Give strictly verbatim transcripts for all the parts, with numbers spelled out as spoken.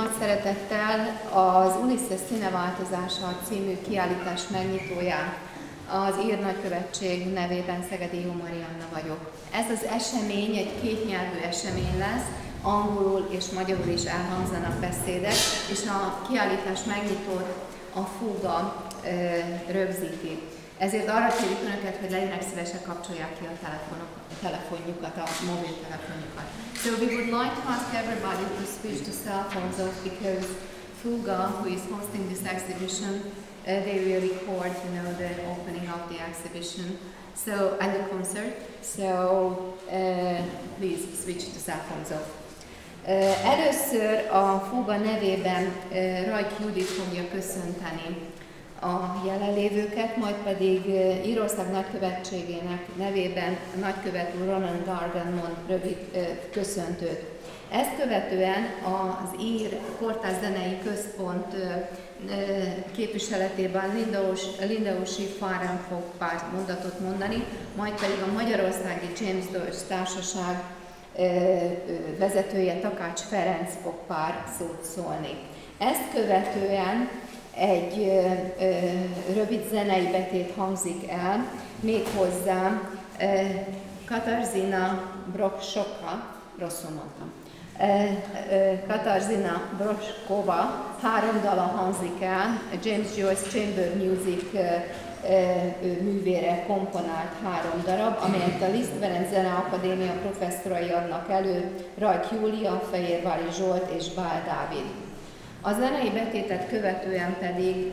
nagy szeretettel az Ulysses színeváltozása című kiállítás megnyitóján az ír nagykövetség nevében Szegedi Jó Marianna vagyok. Ez az esemény egy kétnyelvű esemény lesz, angolul és magyarul is elhangzanak beszédek, és a kiállítás megnyitót a Fuga rögzíti. Ezért arra kérjük Önöket, hogy legyenek szívesen kapcsolják ki a telefonokat, a telefonjukat, a mobiltelefonjukat. So we would like to ask everybody to switch to cell phones off because Fuga, who is hosting this exhibition, uh, they will record, you know, the opening of the exhibition, so and the concert. So uh, please switch to cell phones off. Uh, először a Fuga nevében uh, Rajk Judit fogja köszönteni a jelenlévőket, majd pedig Írország nagykövetségének nevében a nagykövet úr Ronan Gargan mond rövid köszöntőt. Ezt követően az Ír Portals Zenei Központ képviseletében Linda O'Shea Farrell fog pár mondatot mondani, majd pedig a magyarországi James Dores Társaság vezetője Takács Ferenc fog pár szót szólni. Ezt követően egy ö, ö, rövid zenei betét hangzik el, méghozzá ö, Katarzyna Brozkova, rosszul mondtam, ö, ö, Katarzyna Brozkova három dala hangzik el, James Joyce Chamber Music ö, ö, művére komponált három darab, amelyet a Liszt Ferenc Zeneakadémia professzorai adnak elő, Rajk Júlia, Fehér Vári Zsolt és Bal Dávid. A zenei betétet követően pedig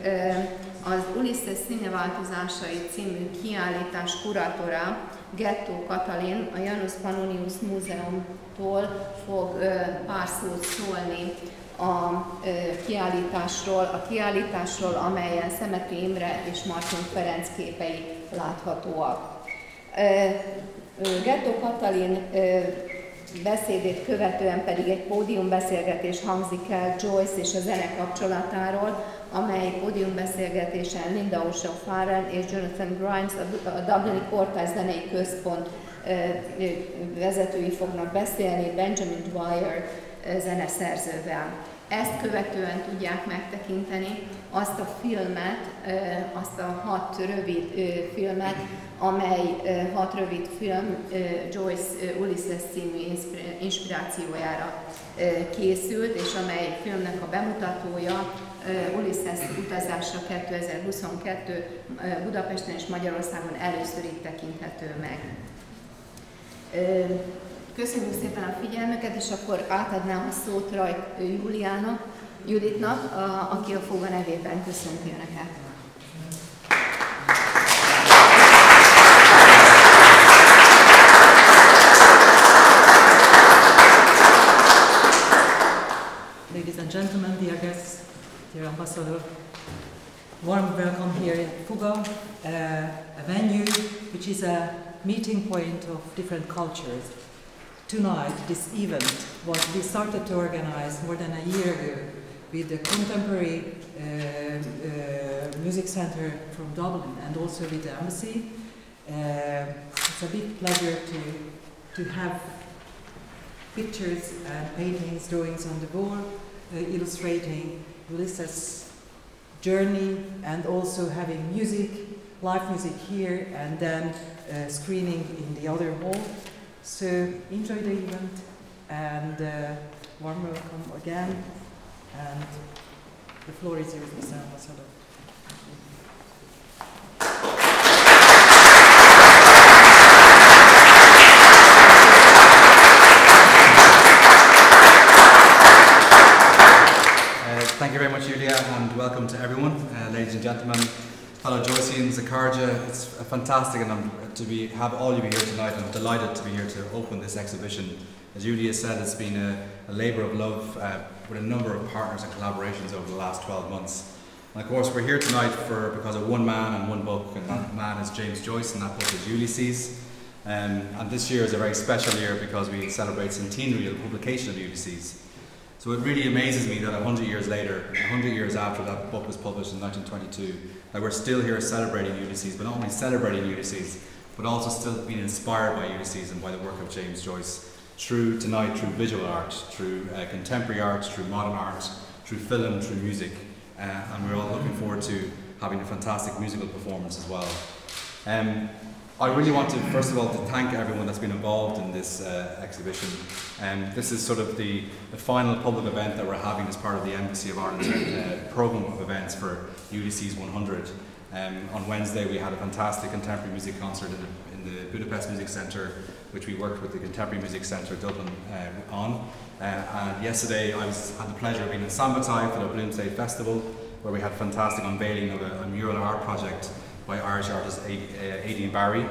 az Ulysses színeváltozásai című kiállítás kurátora, Gettó Katalin, a Janus Pannonius Múzeumtól fog pár szót szólni a kiállításról, a kiállításról, amelyen Szemethy Imre és Martyn Ferenc képei láthatóak. Gettó Katalin beszédét követően pedig egy pódiumbeszélgetés hangzik el Joyce és a zene kapcsolatáról, amely pódiumbeszélgetésen Linda O'Shea Farrell és Jonathan Grimes, a Dublini Portals Zenei Központ vezetői fognak beszélni Benjamin Dwyer zeneszerzővel. Ezt követően tudják megtekinteni azt a filmet, azt a hat rövid filmet, amely hat rövid film Joyce Ulysses című inspirációjára készült, és amely filmnek a bemutatója Ulysses utazásra kétezer-huszonkettő Budapesten és Magyarországon először itt tekinthető meg. Köszönjük szépen a figyelmüket, és akkor átadnám a szót Rajk Júliának, Juditnak, a, aki a Fuga nevében köszönti Önöket. Ladies and gentlemen, dear guests, dear ambassador, warm welcome here in Fuga, uh, a venue which is a meeting point of different cultures. Tonight, this event, what we started to organize more than a year ago with the Contemporary uh, uh, Music Center from Dublin and also with the Embassy. Uh, it's a big pleasure to, to have pictures and paintings, drawings on the wall, uh, illustrating Ulysses' journey and also having music, live music here and then uh, screening in the other hall. So enjoy the event and uh, warm welcome again. And the floor is yours, Mister Ambassador. Uh, thank you very much, Julia, and welcome to everyone, uh, ladies and gentlemen, fellow Joyceans, Zakarja. It's fantastic, and I'm to be, have all of you here tonight. I'm delighted to be here to open this exhibition. As Julia said, it's been a, a labour of love uh, with a number of partners and collaborations over the last twelve months. And of course, we're here tonight for because of one man and one book, and that man is James Joyce and that book is Ulysses. Um, and this year is a very special year because we celebrate centenary of the publication of Ulysses. So it really amazes me that a hundred years later, a hundred years after that book was published in nineteen twenty-two, that we're still here celebrating Ulysses, but not only celebrating Ulysses, but also still being inspired by Ulysses and by the work of James Joyce. through tonight, through visual arts, through uh, contemporary arts, through modern arts, through film, through music, uh, and we're all looking forward to having a fantastic musical performance as well. Um, I really want to, first of all, to thank everyone that's been involved in this uh, exhibition. Um, this is sort of the, the final public event that we're having as part of the Embassy of Ireland's uh, programme of events for U D C's one hundred. Um, on Wednesday we had a fantastic contemporary music concert in the, in the Budapest Music Centre, which we worked with the Contemporary Music Centre Dublin uh, on. Uh, and yesterday I was, had the pleasure of being in Sambatai for the Bloomsday Festival, where we had a fantastic unveiling of a, a mural art project by Irish artist Aidan Barry, um,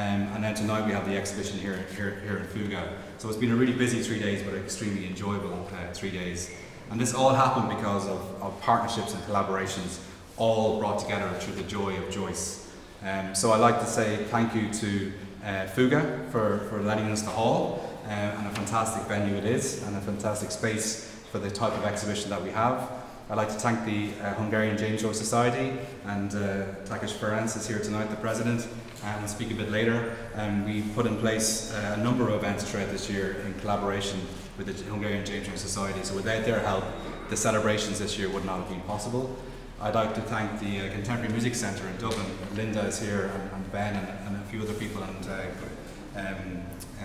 and then tonight we have the exhibition here, here, here in Fuga. So it's been a really busy three days, but extremely enjoyable uh, three days. And this all happened because of, of partnerships and collaborations, all brought together through the joy of Joyce. Um, so I'd like to say thank you to uh, Fuga for, for letting us the hall, um, and a fantastic venue it is, and a fantastic space for the type of exhibition that we have. I'd like to thank the uh, Hungarian James Dores Society, and uh, Takács Ferenc is here tonight, the president, and we'll speak a bit later. Um, we put in place uh, a number of events throughout this year in collaboration with the Hungarian James Dores Society, so without their help, the celebrations this year would not have been possible. I'd like to thank the uh, Contemporary Music Centre in Dublin. Linda is here, and, and Ben, and, and a few other people, and uh, um, uh,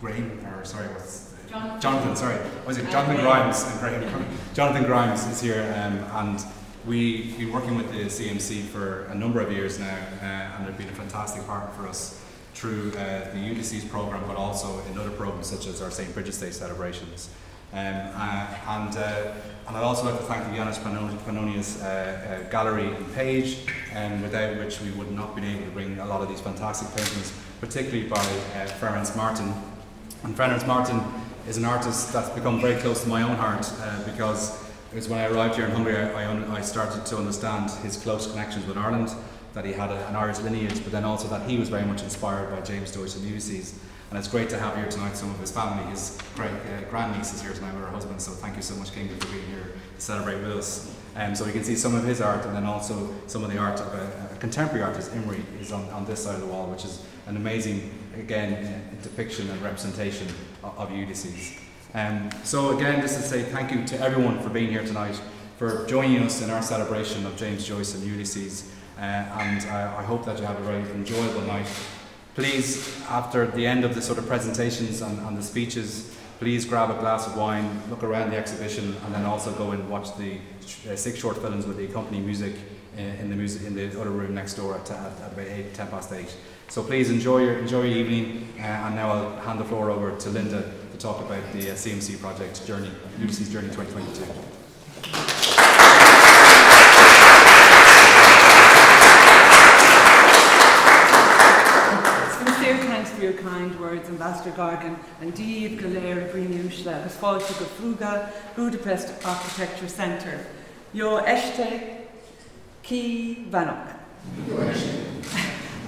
Graham, or sorry, what's Jonathan. Jonathan, sorry, was it Jonathan Grimes? Jonathan Grimes is here, um, and we've been working with the C M C for a number of years now, uh, and they've been a fantastic partner for us through uh, the Ulysses programme, but also in other programmes such as our Saint Bridget's Day celebrations. Um, uh, and, uh, and I'd also like to thank the Janus Pannonius uh, uh, Gallery and Page, um, without which we would not have been able to bring a lot of these fantastic paintings, particularly by uh, Ferenc Martyn. And Ferenc Martyn is an artist that's become very close to my own heart, uh, because it was when I arrived here in Hungary I, I, I started to understand his close connections with Ireland, that he had a, an Irish lineage, but then also that he was very much inspired by James Dores and Ulysses. And it's great to have here tonight some of his family. His great uh, grandniece is here tonight with her husband, so thank you so much, Kinga, for being here to celebrate with us. Um, so we can see some of his art, and then also some of the art of a, a contemporary artist, Imre, is on, on this side of the wall, which is an amazing, again, depiction and representation of, of Ulysses. Um, so again, just to say thank you to everyone for being here tonight, for joining us in our celebration of James Joyce and Ulysses, uh, and uh, I hope that you have a very enjoyable night. Please, after the end of the sort of presentations and, and the speeches, please grab a glass of wine, look around the exhibition, and then also go and watch the uh, six short films with the accompanying music in, in the music in the other room next door at, at, at about eight, ten past eight. So please enjoy your enjoy your evening, uh, and now I'll hand the floor over to Linda to talk about the uh, C M C project Journey, Ulysses Journey twenty twenty-two. Your kind words, Ambassador Gargan, and Díobh go léir brionúisle as fáilte go Fuga Budapest Architecture Centre. Yo este ki vanok.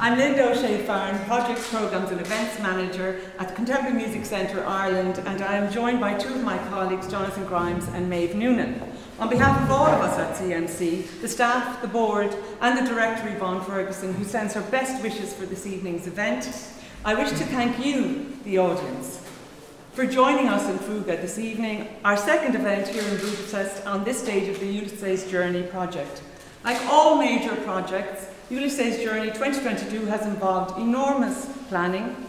I'm Linda O'Shea Farrell, Projects, Programmes and Events Manager at Contemporary Music Centre Ireland, and I am joined by two of my colleagues, Jonathan Grimes and Maeve Noonan. On behalf of all of us at C M C, the staff, the board and the director Yvonne Ferguson, who sends her best wishes for this evening's event, I wish to thank you, the audience, for joining us in Fuga this evening, our second event here in Budapest on this stage of the Ulysses Journey project. Like all major projects, Ulysses Journey twenty twenty-two has involved enormous planning,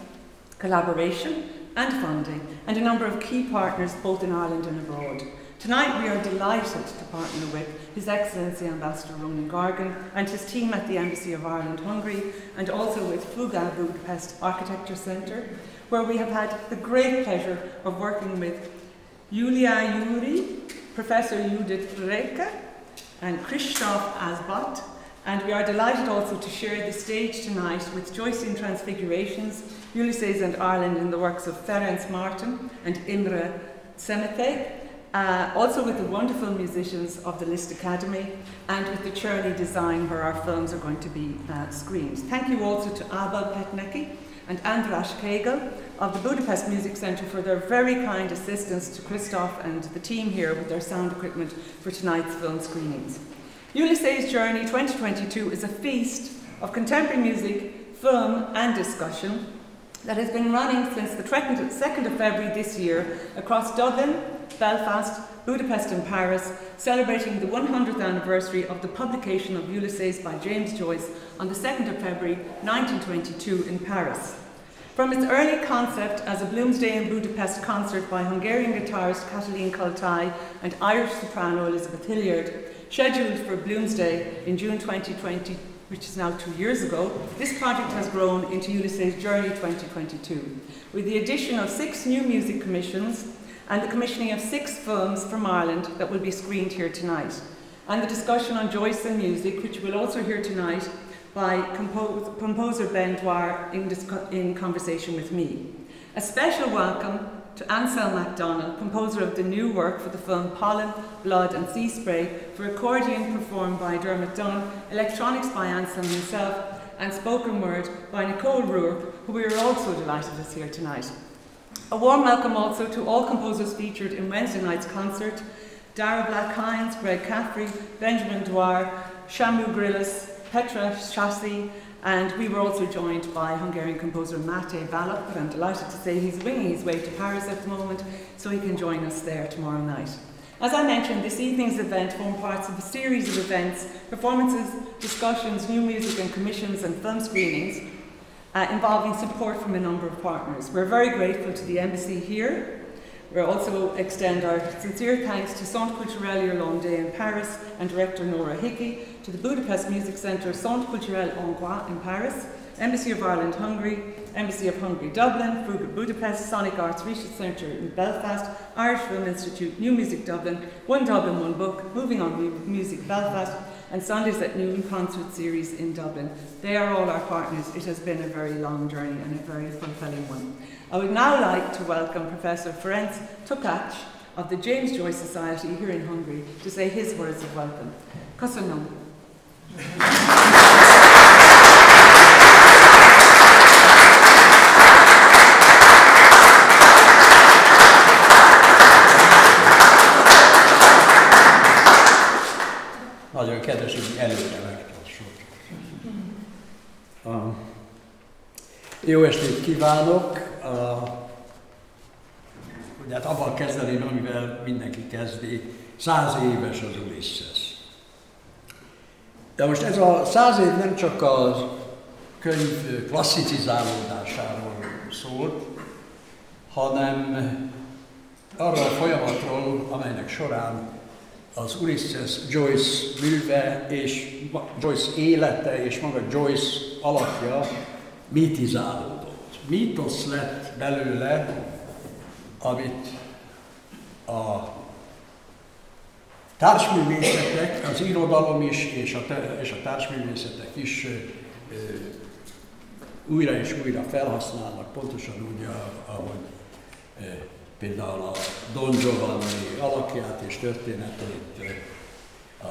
collaboration and funding, and a number of key partners both in Ireland and abroad. Tonight we are delighted to partner with His Excellency Ambassador Ronan Gargan and his team at the Embassy of Ireland, Hungary, and also with Fuga Budapest Architecture Centre, where we have had the great pleasure of working with Julia Juri, Professor Judith Reka, and Krzysztof Asbot, and we are delighted also to share the stage tonight with Joyce in Transfigurations, Ulysses and Ireland in the works of Ferenc Martyn and Imre Szemethy, Uh, also with the wonderful musicians of the Liszt Academy, and with the Chorley Design, where our films are going to be uh, screened. Thank you also to Abel Petnecki and András Kegel of the Budapest Music Centre for their very kind assistance to Christoph and the team here with their sound equipment for tonight's film screenings. Ulysses Journey twenty twenty-two is a feast of contemporary music, film and discussion, that has been running since the second of February this year across Dublin, Belfast, Budapest and Paris, celebrating the one hundredth anniversary of the publication of Ulysses by James Joyce on the second of February nineteen twenty-two in Paris. From its early concept as a Bloomsday in Budapest concert by Hungarian guitarist Katalin Koltai and Irish soprano Elizabeth Hilliard, scheduled for Bloomsday in June twenty twenty, which is now two years ago, this project has grown into Ulysses Journey twenty twenty-two, with the addition of six new music commissions and the commissioning of six films from Ireland that will be screened here tonight, and the discussion on Joyce and music, which we'll also hear tonight by compose, composer Ben Dwyer in, in conversation with me. A special welcome to Anselm MacDonald, composer of the new work for the film Pollen, Blood and Sea Spray, for accordion performed by Dermot Dunn, electronics by Anselm himself, and spoken word by Nicole Ruhr, who we are also delighted is here tonight. A warm welcome also to all composers featured in Wednesday night's concert: Dara Black Hines, Greg Caffrey, Benjamin Dwyer, Shamu Grillis, Petra Shasi, and we were also joined by Hungarian composer Mate Balogh, but I'm delighted to say he's winging his way to Paris at the moment, so he can join us there tomorrow night. As I mentioned, this evening's event forms parts of a series of events, performances, discussions, new music and commissions and film screenings uh, involving support from a number of partners. We're very grateful to the embassy here. We also extend our sincere thanks to Centre Culturel Irlandais in Paris and director Nora Hickey, to the Budapest Music Centre Centre Culturel Hongrois in Paris, Embassy of Ireland Hungary, Embassy of Hungary Dublin, Fuga Budapest, Sonic Arts Research Centre in Belfast, Irish Film Institute, New Music Dublin, One Dublin One Book, Moving On Music Belfast, and Sundays at Noon Concert Series in Dublin. They are all our partners. It has been a very long journey and a very fulfilling one. I would now like to welcome Professor Ferenc Takács of the James Joyce Society here in Hungary to say his words of welcome. Köszönöm. Nagyon kedves, hogy előre megtart sor. Uh, jó estét kívánok! Uh, ugye hát abban kezdeném, amivel mindenki kezdi, száz éves az Ulysses. De most ez a száz év nem csak a könyv klasszicizálódásáról szólt, hanem arra a folyamatról, amelynek során az Ulysses Joyce műve és Joyce élete és maga Joyce alakja mitizálódott. Mítosz lett belőle, amit a társművészetek, az irodalom is és a, és a társművészetek is ö, újra és újra felhasználnak, pontosan úgy, ahogy ö, például a Don Giovanni alakját és történetét, a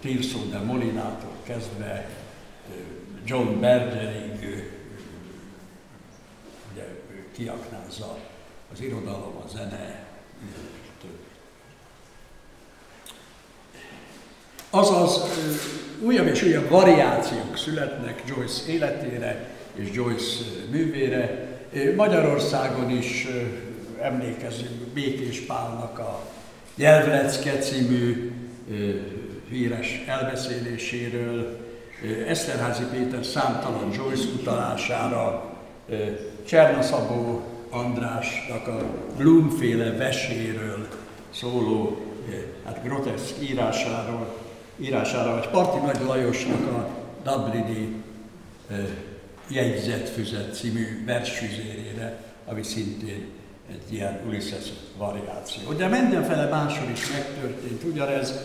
Tirso de Molinától kezdve John Bergerig kiaknázza az irodalom, a zene. Azaz újabb és újabb variációk születnek Joyce életére és Joyce művére. Magyarországon is emlékezünk Békés Pálnak a Nyelvlecke című híres elbeszéléséről, Eszterházy Péter számtalan Joyce utalására, Cserna Szabó Andrásnak a Bloom-féle veséről szóló, hát groteszk írásáról, írására, vagy Parti Nagy Lajosnak a Dublini Jegyzetfüzet című versfüzérére, ami szintén egy ilyen Ulysses variáció. De mindenfele máshol is megtörtént, ugyanez.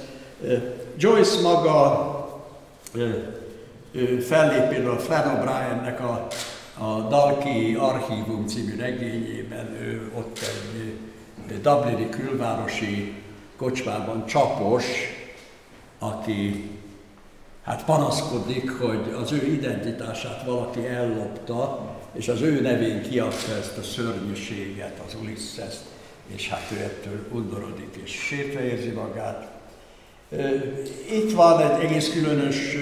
Joyce maga fellép például a Flann O'Briennek a, a Dalki Archívum című regényében, ő ott egy dublini külvárosi kocsmában csapos, aki hát panaszkodik, hogy az ő identitását valaki ellopta, és az ő nevén kiadta ezt a szörnyűséget, az Ulisszeszt, és hát ő ettől undorodik és sértve érzi magát. Itt van egy egész különös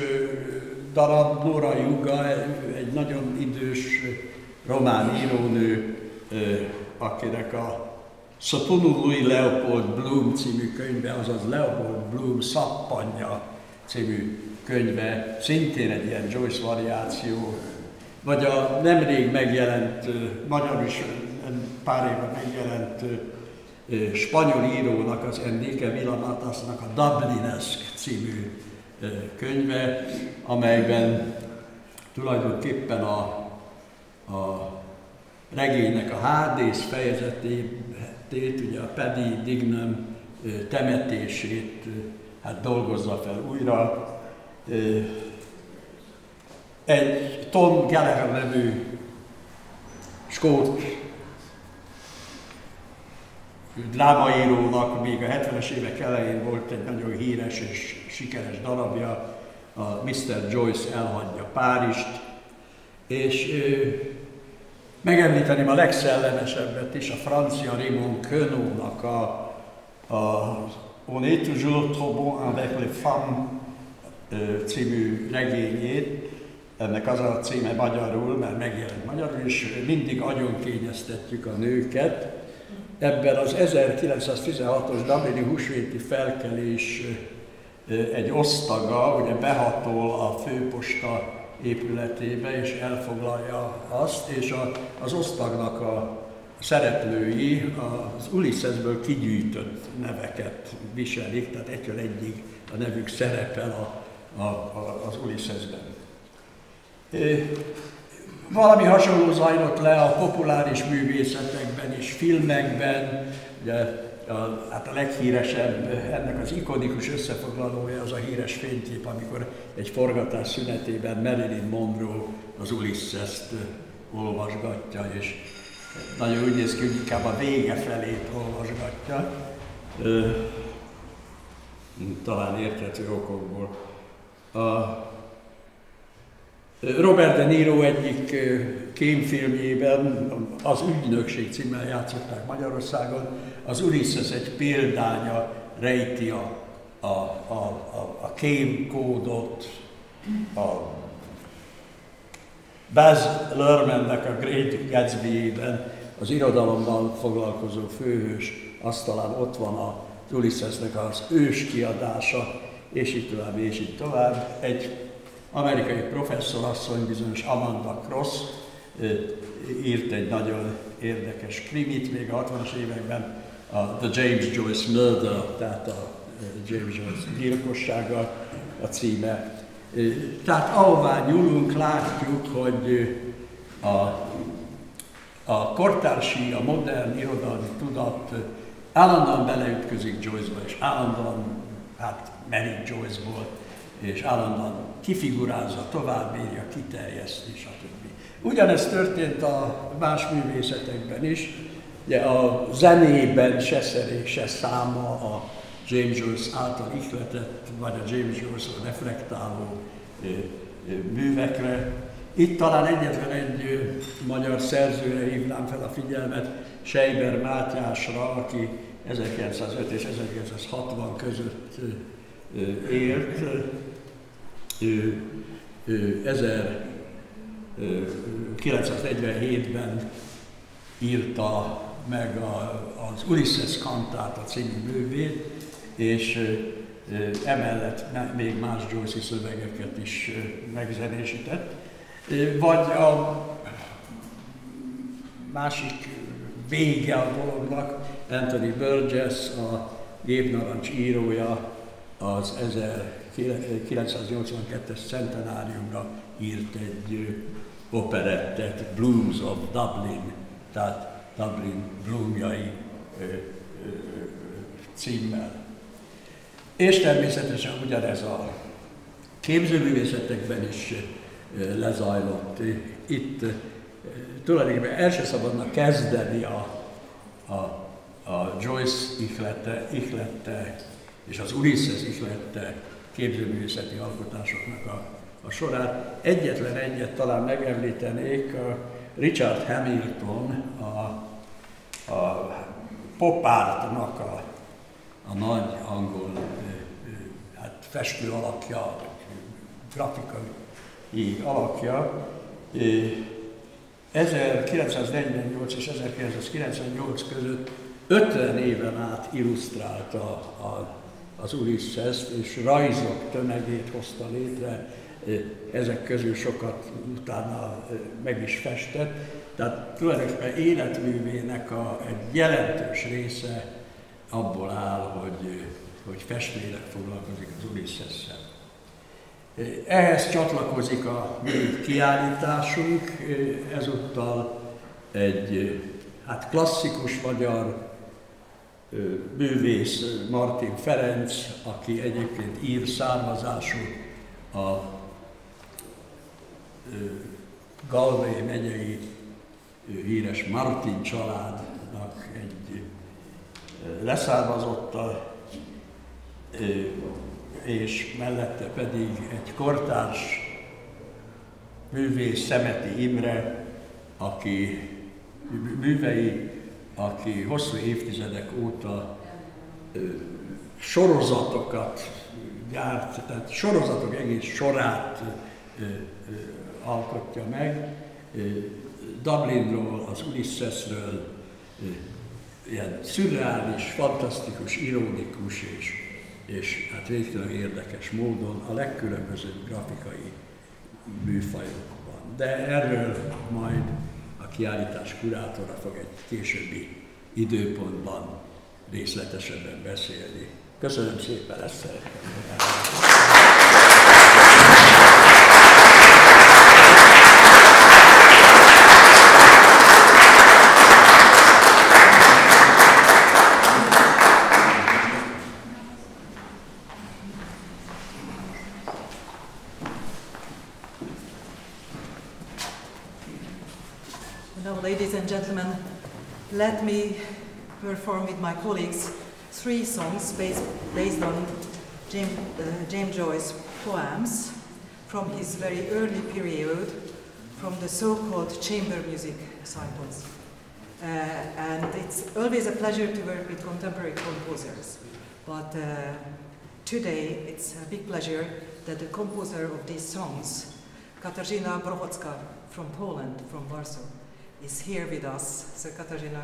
darab, Nora Juga, egy nagyon idős román írónő, akinek a Sotonu Louis Leopold Bloom című könyve, azaz Leopold Bloom Szappanja című könyve, szintén egy ilyen Joyce variáció, vagy a nemrég megjelent, magyar is pár éve megjelent spanyol írónak, az Enrique Villamatasnak a Dublinesk című könyve, amelyben tulajdonképpen a, a regénynek a Hádész fejezetét, ugye a Paddy Dignam temetését hát dolgozza fel újra. Egy Tom Gallagher nevű skót drámaírónak még a hetvenes évek elején volt egy nagyon híres és sikeres darabja, a miszter Joyce elhagyja Párizst, és megemlíteném a legszellemesebbet is, a francia Raymond Queneau-nak a, a On est toujours trop bon avec les femmes című regényét. Ennek az a címe magyarul, mert megjelent magyarul, és mindig agyonkényeztetjük a nőket. Ebben az ezerkilencszáztizenhatos dublini húsvéti felkelés egy osztaga ugye behatol a főposta épületébe, és elfoglalja azt, és a, az osztagnak a szereplői az Ulisszesből kigyűjtött neveket viselik, tehát egyről egyig a nevük szerepel a, a, a, az Ulisszesben. Valami hasonló zajlott le a populáris művészetekben és filmekben, ugye, a, hát a leghíresebb, ennek az ikonikus összefoglalója az a híres fénykép, amikor egy forgatás szünetében Marilyn Monroe az Ulisszeszt olvasgatja, és nagyon úgy néz ki, hogy inkább a vége felét olvasgatja, talán érthető okokból. A Robert De Niro egyik kémfilmjében, az Ügynökség címmel játszották Magyarországon, az Ulisses egy példánya rejti a, a, a, a, a kémkódot, a Baz Luhrmannnek a Great Gatsby-ben, az irodalommal foglalkozó főhős, azt talán ott van a Ulisszesnek az ős kiadása, és így tovább, és így tovább. Egy amerikai professzorasszony, bizonyos Amanda Cross írt egy nagyon érdekes krimit még a hatvanas években, a The James Joyce Murder, tehát a James Joyce gyilkossága a címe. Tehát ahová nyúlunk, látjuk, hogy a, a kortársi, a modern irodalmi tudat állandóan beleütközik Joyce-ba, és állandóan hát merít Joyce-ból, és állandóan kifigurázza, továbbírja, kiterjeszti, stb. Ugyanezt történt a más művészetekben is. Ugye a zenében se szerék, se száma a James Joyce által ihletett, vagy a James Joyce-ra reflektáló művekre. Itt talán egyetlen egy magyar szerzőre hívnám fel a figyelmet, Seiber Mátyásra, aki ezerkilencszázöt és ezerkilencszázhatvan között élt. Ő, ő ezerkilencszáznegyvenhétben írta meg a, az Ulisses kantáta című művét, és ö, emellett még más Joyce-i szövegeket is ö, megzenésített. Vagy a másik vége a dolognak, Anthony Burgess, a Gépnarancs írója, az ezerkilencszáznyolcvankettes centenáriumra írt egy operettet, Blues of Dublin, tehát Dublin Bloomjai címmel. És természetesen ugyanez a képzőművészetekben is lezajlott. Itt tulajdonképpen el se szabadna kezdeni a, a, a Joyce ihlette, ihlette és az Ulisses ihlette képzőművészeti alkotásoknak a, a sorát. Egyetlen egyet talán megemlítenék, Richard Hamilton, a, a popártnak a, a nagy angol hát festő alakja, grafikai alakja, ezerkilencszáznegyvennyolc és ezerkilencszázkilencvennyolc között ötven éven át illusztrálta a, az Ulisszeszt, és rajzok tömegét hozta létre, ezek közül sokat utána meg is festett. Tehát tulajdonképpen életművének a, egy jelentős része abból áll, hogy, hogy festményleg foglalkozik az Ulisszesszel. Ehhez csatlakozik a mi kiállításunk, ezúttal egy hát klasszikus magyar művész, Martyn Ferenc, aki egyébként ír származású, a Galway megyei híres Martin családnak egy leszármazotta, és mellette pedig egy kortárs művész, Szemethy Imre, aki művei, aki hosszú évtizedek óta ö, sorozatokat gyárt, tehát sorozatok egész sorát ö, ö, alkotja meg. Ö, Dublinról, az Ulisszesről, ö, ilyen szürreális, fantasztikus, ironikus és, és hát végtelen érdekes módon a legkülönbözőbb grafikai műfajokban. De erről majd a kiállítás kurátora fog egy későbbi időpontban részletesebben beszélni. Köszönöm szépen, ezt szeretném. Gentlemen, let me perform with my colleagues three songs based, based on James, uh, James Joyce's poems from his very early period, from the so-called chamber music cycles. Uh, and it's always a pleasure to work with contemporary composers, but uh, today it's a big pleasure that the composer of these songs, Katarzyna Brozkova from Poland, from Warsaw, is here with us. So Katarzyna.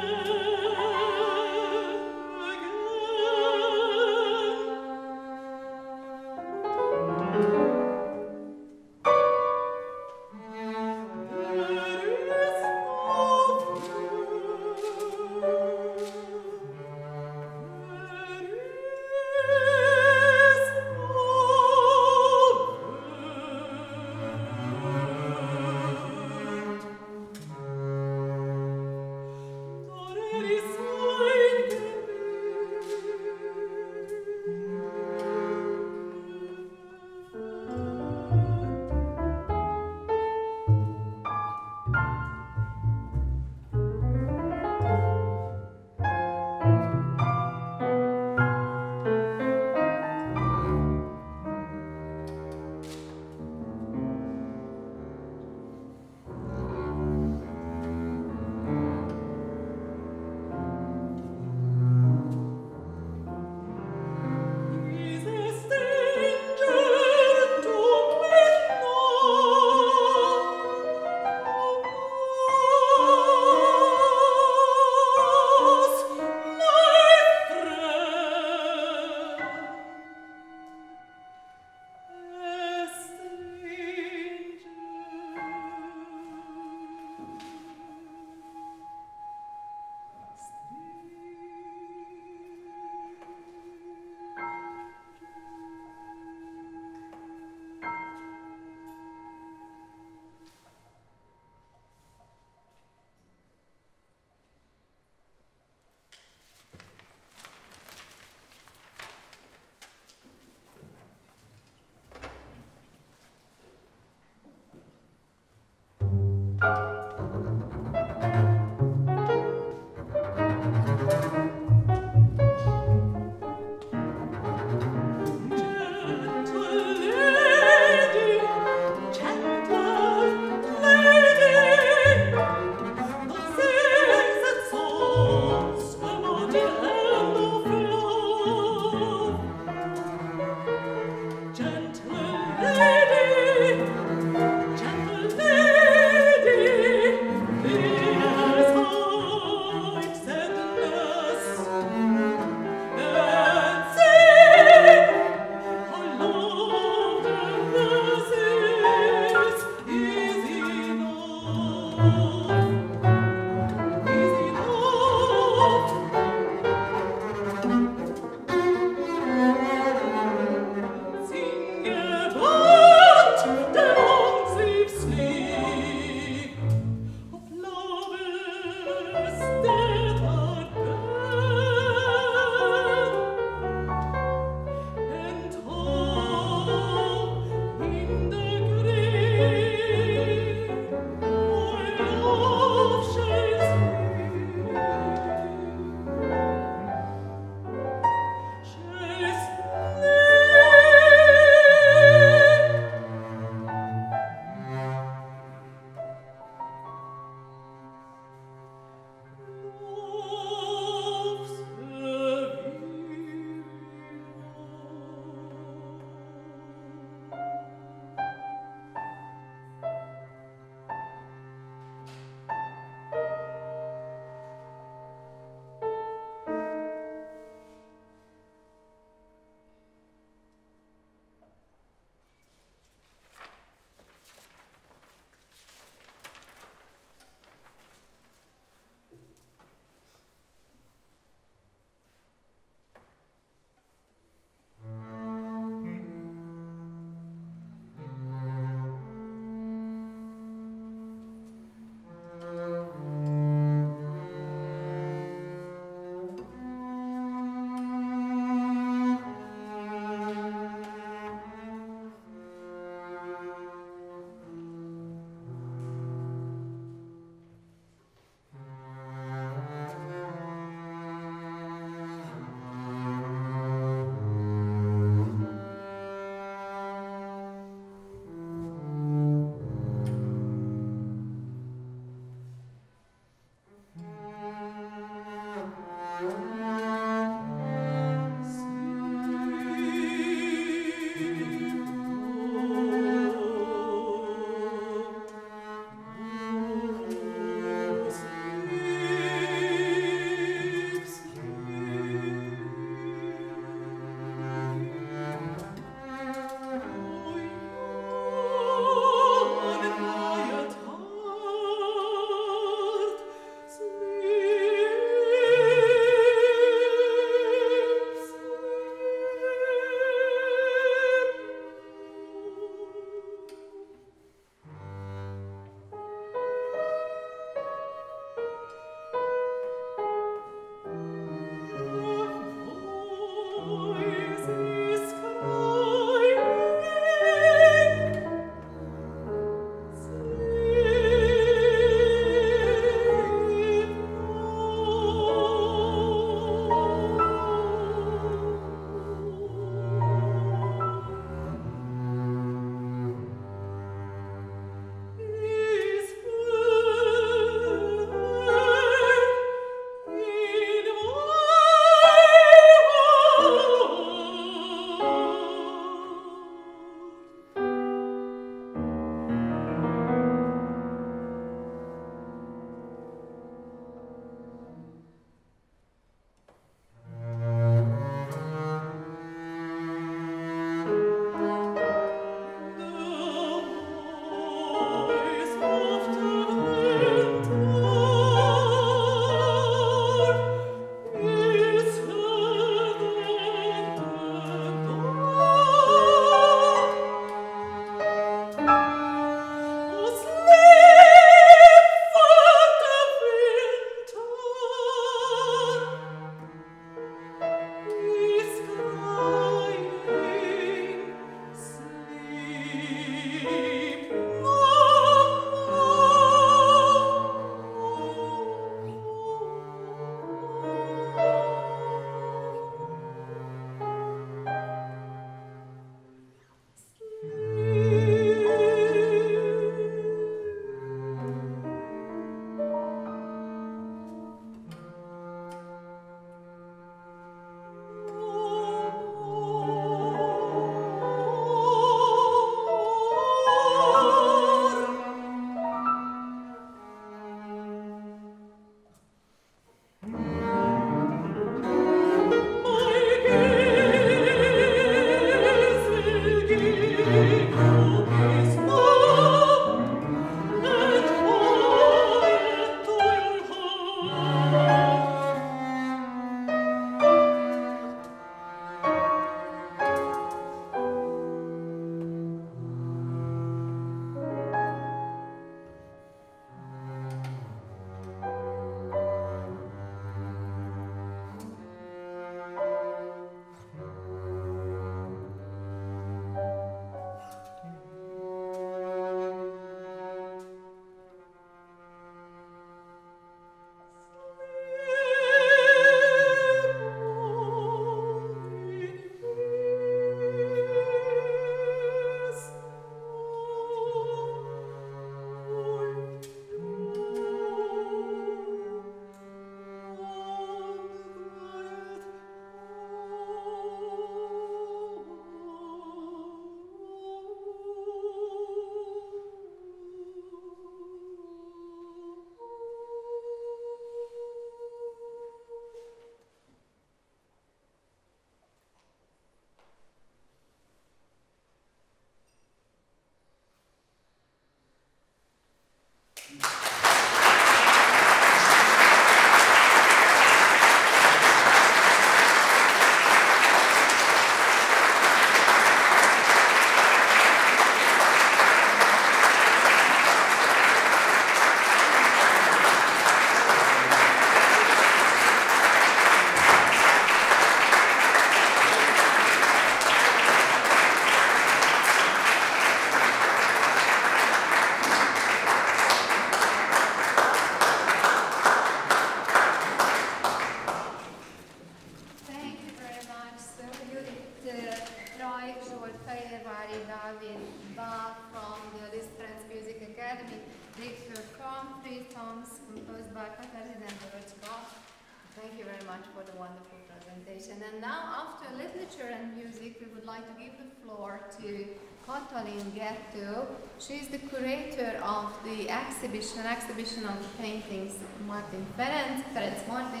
Gettó. She is the curator of the exhibition, an exhibition of the paintings Martyn Ferenc, Ferenc Martin,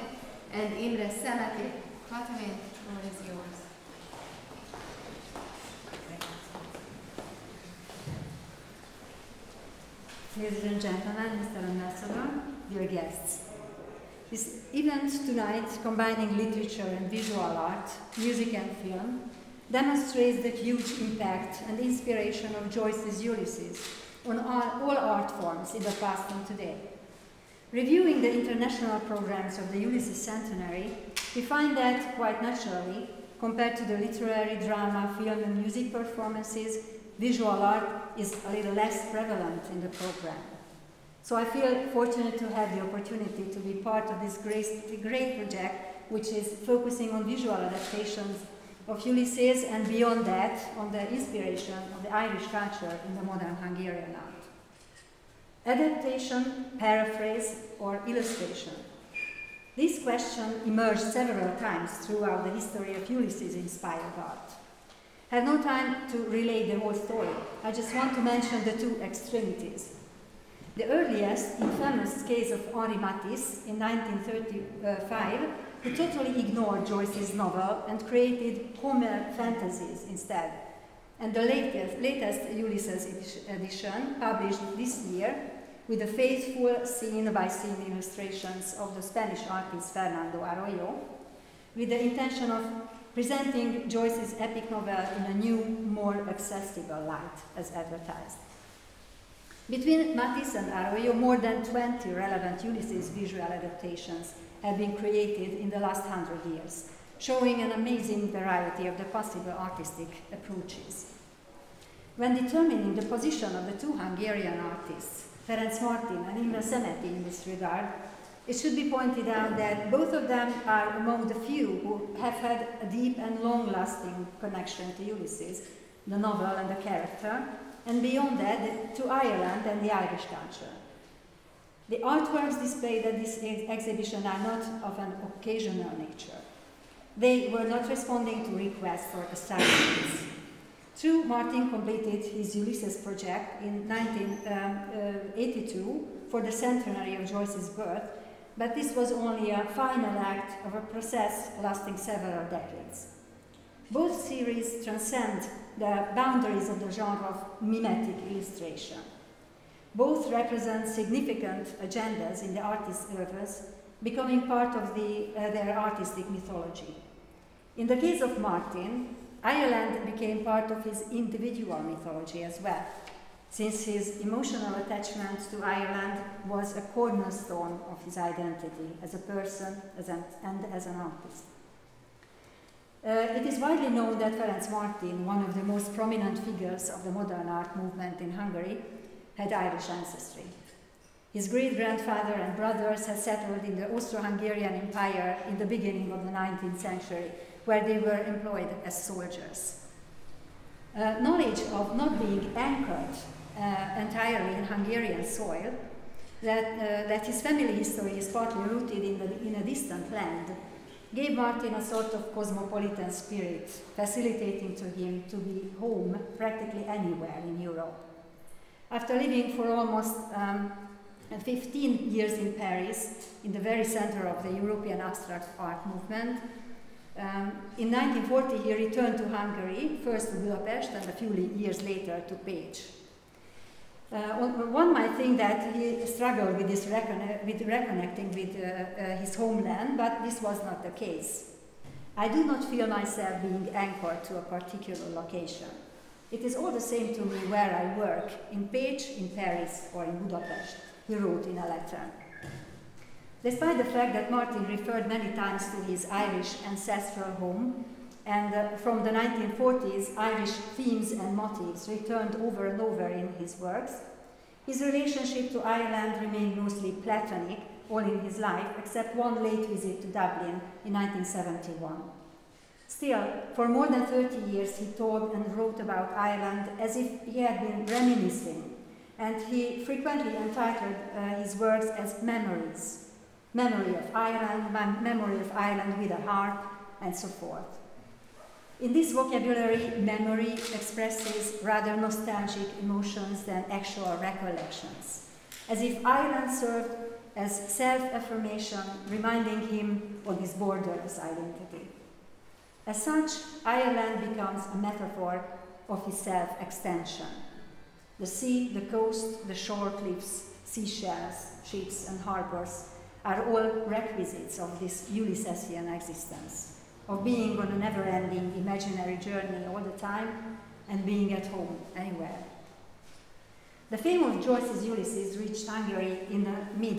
and Imre Szemethy. Katalin, all is yours. Ladies and gentlemen, Mister Ambassador, dear guests. This event tonight, combining literature and visual art, music and film, demonstrates the huge impact and inspiration of Joyce's Ulysses on all art forms in the past and today. Reviewing the international programs of the Ulysses Centenary, we find that, quite naturally, compared to the literary, drama, film and music performances, visual art is a little less prevalent in the program. So I feel fortunate to have the opportunity to be part of this great, great project, which is focusing on visual adaptations of Ulysses and beyond that, on the inspiration of the Irish culture in the modern Hungarian art. Adaptation, paraphrase, or illustration. This question emerged several times throughout the history of Ulysses-inspired art. I have no time to relate the whole story. I just want to mention the two extremities. The earliest, infamous case of Henri Matisse in nineteen thirty-five, who totally ignored Joyce's novel and created Homer fantasies instead. And the latest, latest Ulysses edition, published this year, with a faithful scene-by-scene illustrations of the Spanish artist Fernando Arroyo, with the intention of presenting Joyce's epic novel in a new, more accessible light, as advertised. Between Matisse and Arroyo, more than twenty relevant Ulysses visual adaptations have been created in the last hundred years, showing an amazing variety of the possible artistic approaches. When determining the position of the two Hungarian artists, Ferenc Martin and Imre Szemethy in this regard, it should be pointed out that both of them are among the few who have had a deep and long-lasting connection to Ulysses, the novel and the character, and beyond that, to Ireland and the Irish culture. The artworks displayed at this ex exhibition are not of an occasional nature. They were not responding to requests for assignments. True, Martin completed his Ulysses project in nineteen eighty-two for the centenary of Joyce's birth, but this was only a final act of a process lasting several decades. Both series transcend the boundaries of the genre of mimetic illustration. Both represent significant agendas in the artist's oeuvres, becoming part of the, uh, their artistic mythology. In the case of Martyn, Ireland became part of his individual mythology as well, since his emotional attachment to Ireland was a cornerstone of his identity as a person as an, and as an artist. Uh, it is widely known that Ferenc Martyn, one of the most prominent figures of the modern art movement in Hungary, had Irish ancestry. His great-grandfather and brothers had settled in the Austro-Hungarian Empire in the beginning of the nineteenth century, where they were employed as soldiers. Uh, knowledge of not being anchored uh, entirely in Hungarian soil, that, uh, that his family history is partly rooted in, the, in a distant land, gave Martyn a sort of cosmopolitan spirit, facilitating to him to be home practically anywhere in Europe. After living for almost um, fifteen years in Paris, in the very center of the European abstract art movement, Um, in nineteen forty, he returned to Hungary, first to Budapest, and a few years later to Pécs. Uh, one might think that he struggled with, this reconnect, with reconnecting with uh, uh, his homeland, but this was not the case. I do not feel myself being anchored to a particular location. It is all the same to me where I work, in Pécs, in Paris, or in Budapest, he wrote in a letter. Despite the fact that Martyn referred many times to his Irish ancestral home, and uh, from the nineteen forties, Irish themes and motifs returned over and over in his works, his relationship to Ireland remained mostly platonic all in his life, except one late visit to Dublin in nineteen seventy-one. Still, for more than thirty years, he taught and wrote about Ireland as if he had been reminiscing, and he frequently entitled uh, his works as memories. Memory of Ireland, memory of Ireland with a harp, and so forth. In this vocabulary, memory expresses rather nostalgic emotions than actual recollections, as if Ireland served as self-affirmation, reminding him of his borderless identity. As such, Ireland becomes a metaphor of his self-extension. The sea, the coast, the shore cliffs, seashells, ships, and harbors are all requisites of this Ulyssesian existence, of being on a never-ending imaginary journey all the time and being at home anywhere. The fame of Joyce's Ulysses reached Hungary in the mid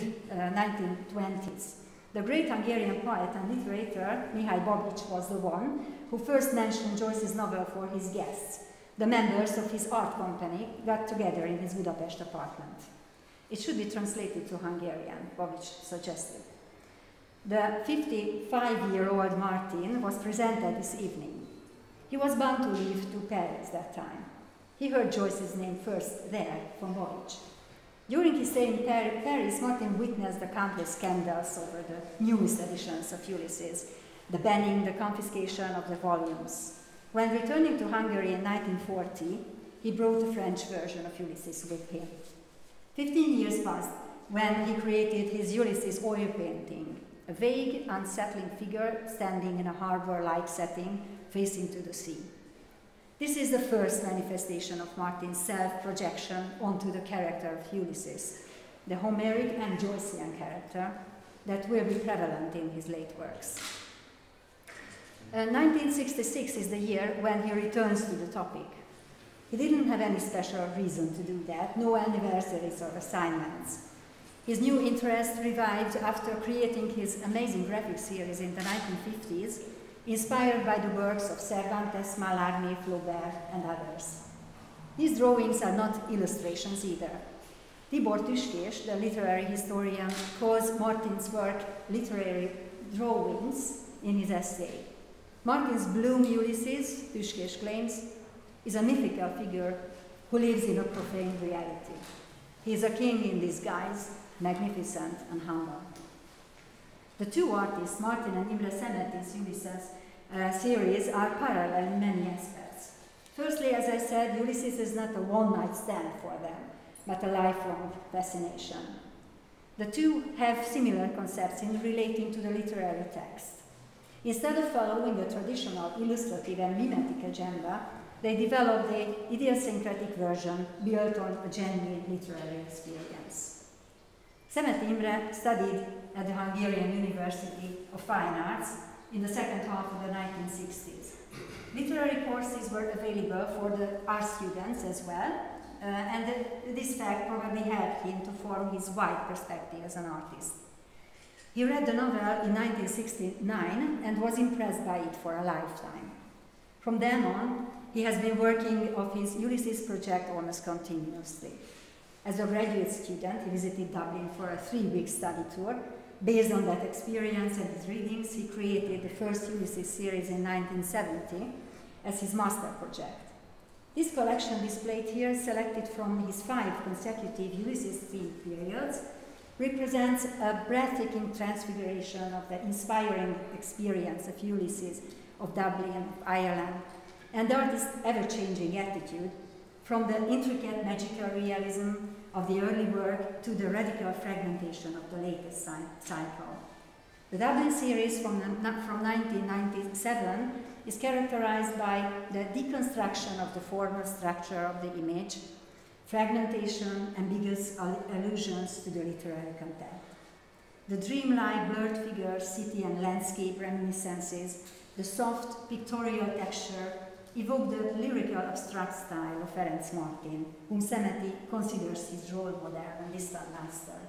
nineteen twenties. The great Hungarian poet and literator Mihály Babich was the one who first mentioned Joyce's novel for his guests. The members of his art company got together in his Budapest apartment. It should be translated to Hungarian, Babich suggested. The fifty-five-year-old Martyn was presented this evening. He was bound to leave to Paris that time. He heard Joyce's name first there, from Babich. During his stay in Paris, Martyn witnessed the countless scandals over the newest editions of Ulysses, the banning, the confiscation of the volumes. When returning to Hungary in nineteen forty, he brought a French version of Ulysses with him. Fifteen years passed when he created his Ulysses oil painting, a vague, unsettling figure standing in a harbor-like setting, facing to the sea. This is the first manifestation of Martyn's self-projection onto the character of Ulysses, the Homeric and Joycean character that will be prevalent in his late works. Uh, nineteen sixty-six is the year when he returns to the topic. He didn't have any special reason to do that, no anniversaries or assignments. His new interest revived after creating his amazing graphic series in the nineteen fifties, inspired by the works of Cervantes, Mallarmé, Flaubert, and others. These drawings are not illustrations either. Tibor Tüskés, the literary historian, calls Martyn's work literary drawings in his essay. Martyn's Bloom Ulysses, Tüskés claims, is a mythical figure who lives in a profane reality. He is a king in disguise, magnificent and humble. The two artists, Martyn and Imre Szemethy's Ulysses uh, series, are parallel in many aspects. Firstly, as I said, Ulysses is not a one-night stand for them, but a lifelong fascination. The two have similar concepts in relating to the literary text. Instead of following the traditional illustrative and mimetic agenda, they developed the idiosyncratic version built on a genuine literary experience. Szemethy Imre studied at the Hungarian University of Fine Arts in the second half of the nineteen sixties. Literary courses were available for the art students as well, uh, and the, this fact probably helped him to form his wide perspective as an artist. He read the novel in nineteen sixty-nine and was impressed by it for a lifetime. From then on, he has been working on his Ulysses project almost continuously. As a graduate student, he visited Dublin for a three-week study tour. Based on that experience and his readings, he created the first Ulysses series in nineteen seventy as his master project. This collection displayed here, selected from his five consecutive Ulysses-themed periods, represents a breathtaking transfiguration of the inspiring experience of Ulysses, of Dublin, of Ireland, and the artist's ever-changing attitude, from the intricate magical realism of the early work to the radical fragmentation of the latest cycle. The Dublin series from, from nineteen ninety-seven is characterized by the deconstruction of the formal structure of the image, fragmentation, ambiguous allusions to the literary content. The dreamlike blurred figures, city and landscape reminiscences, the soft pictorial texture evoke the lyrical abstract style of Ferenc Martin, whom Szemethy considers his role model and distant master.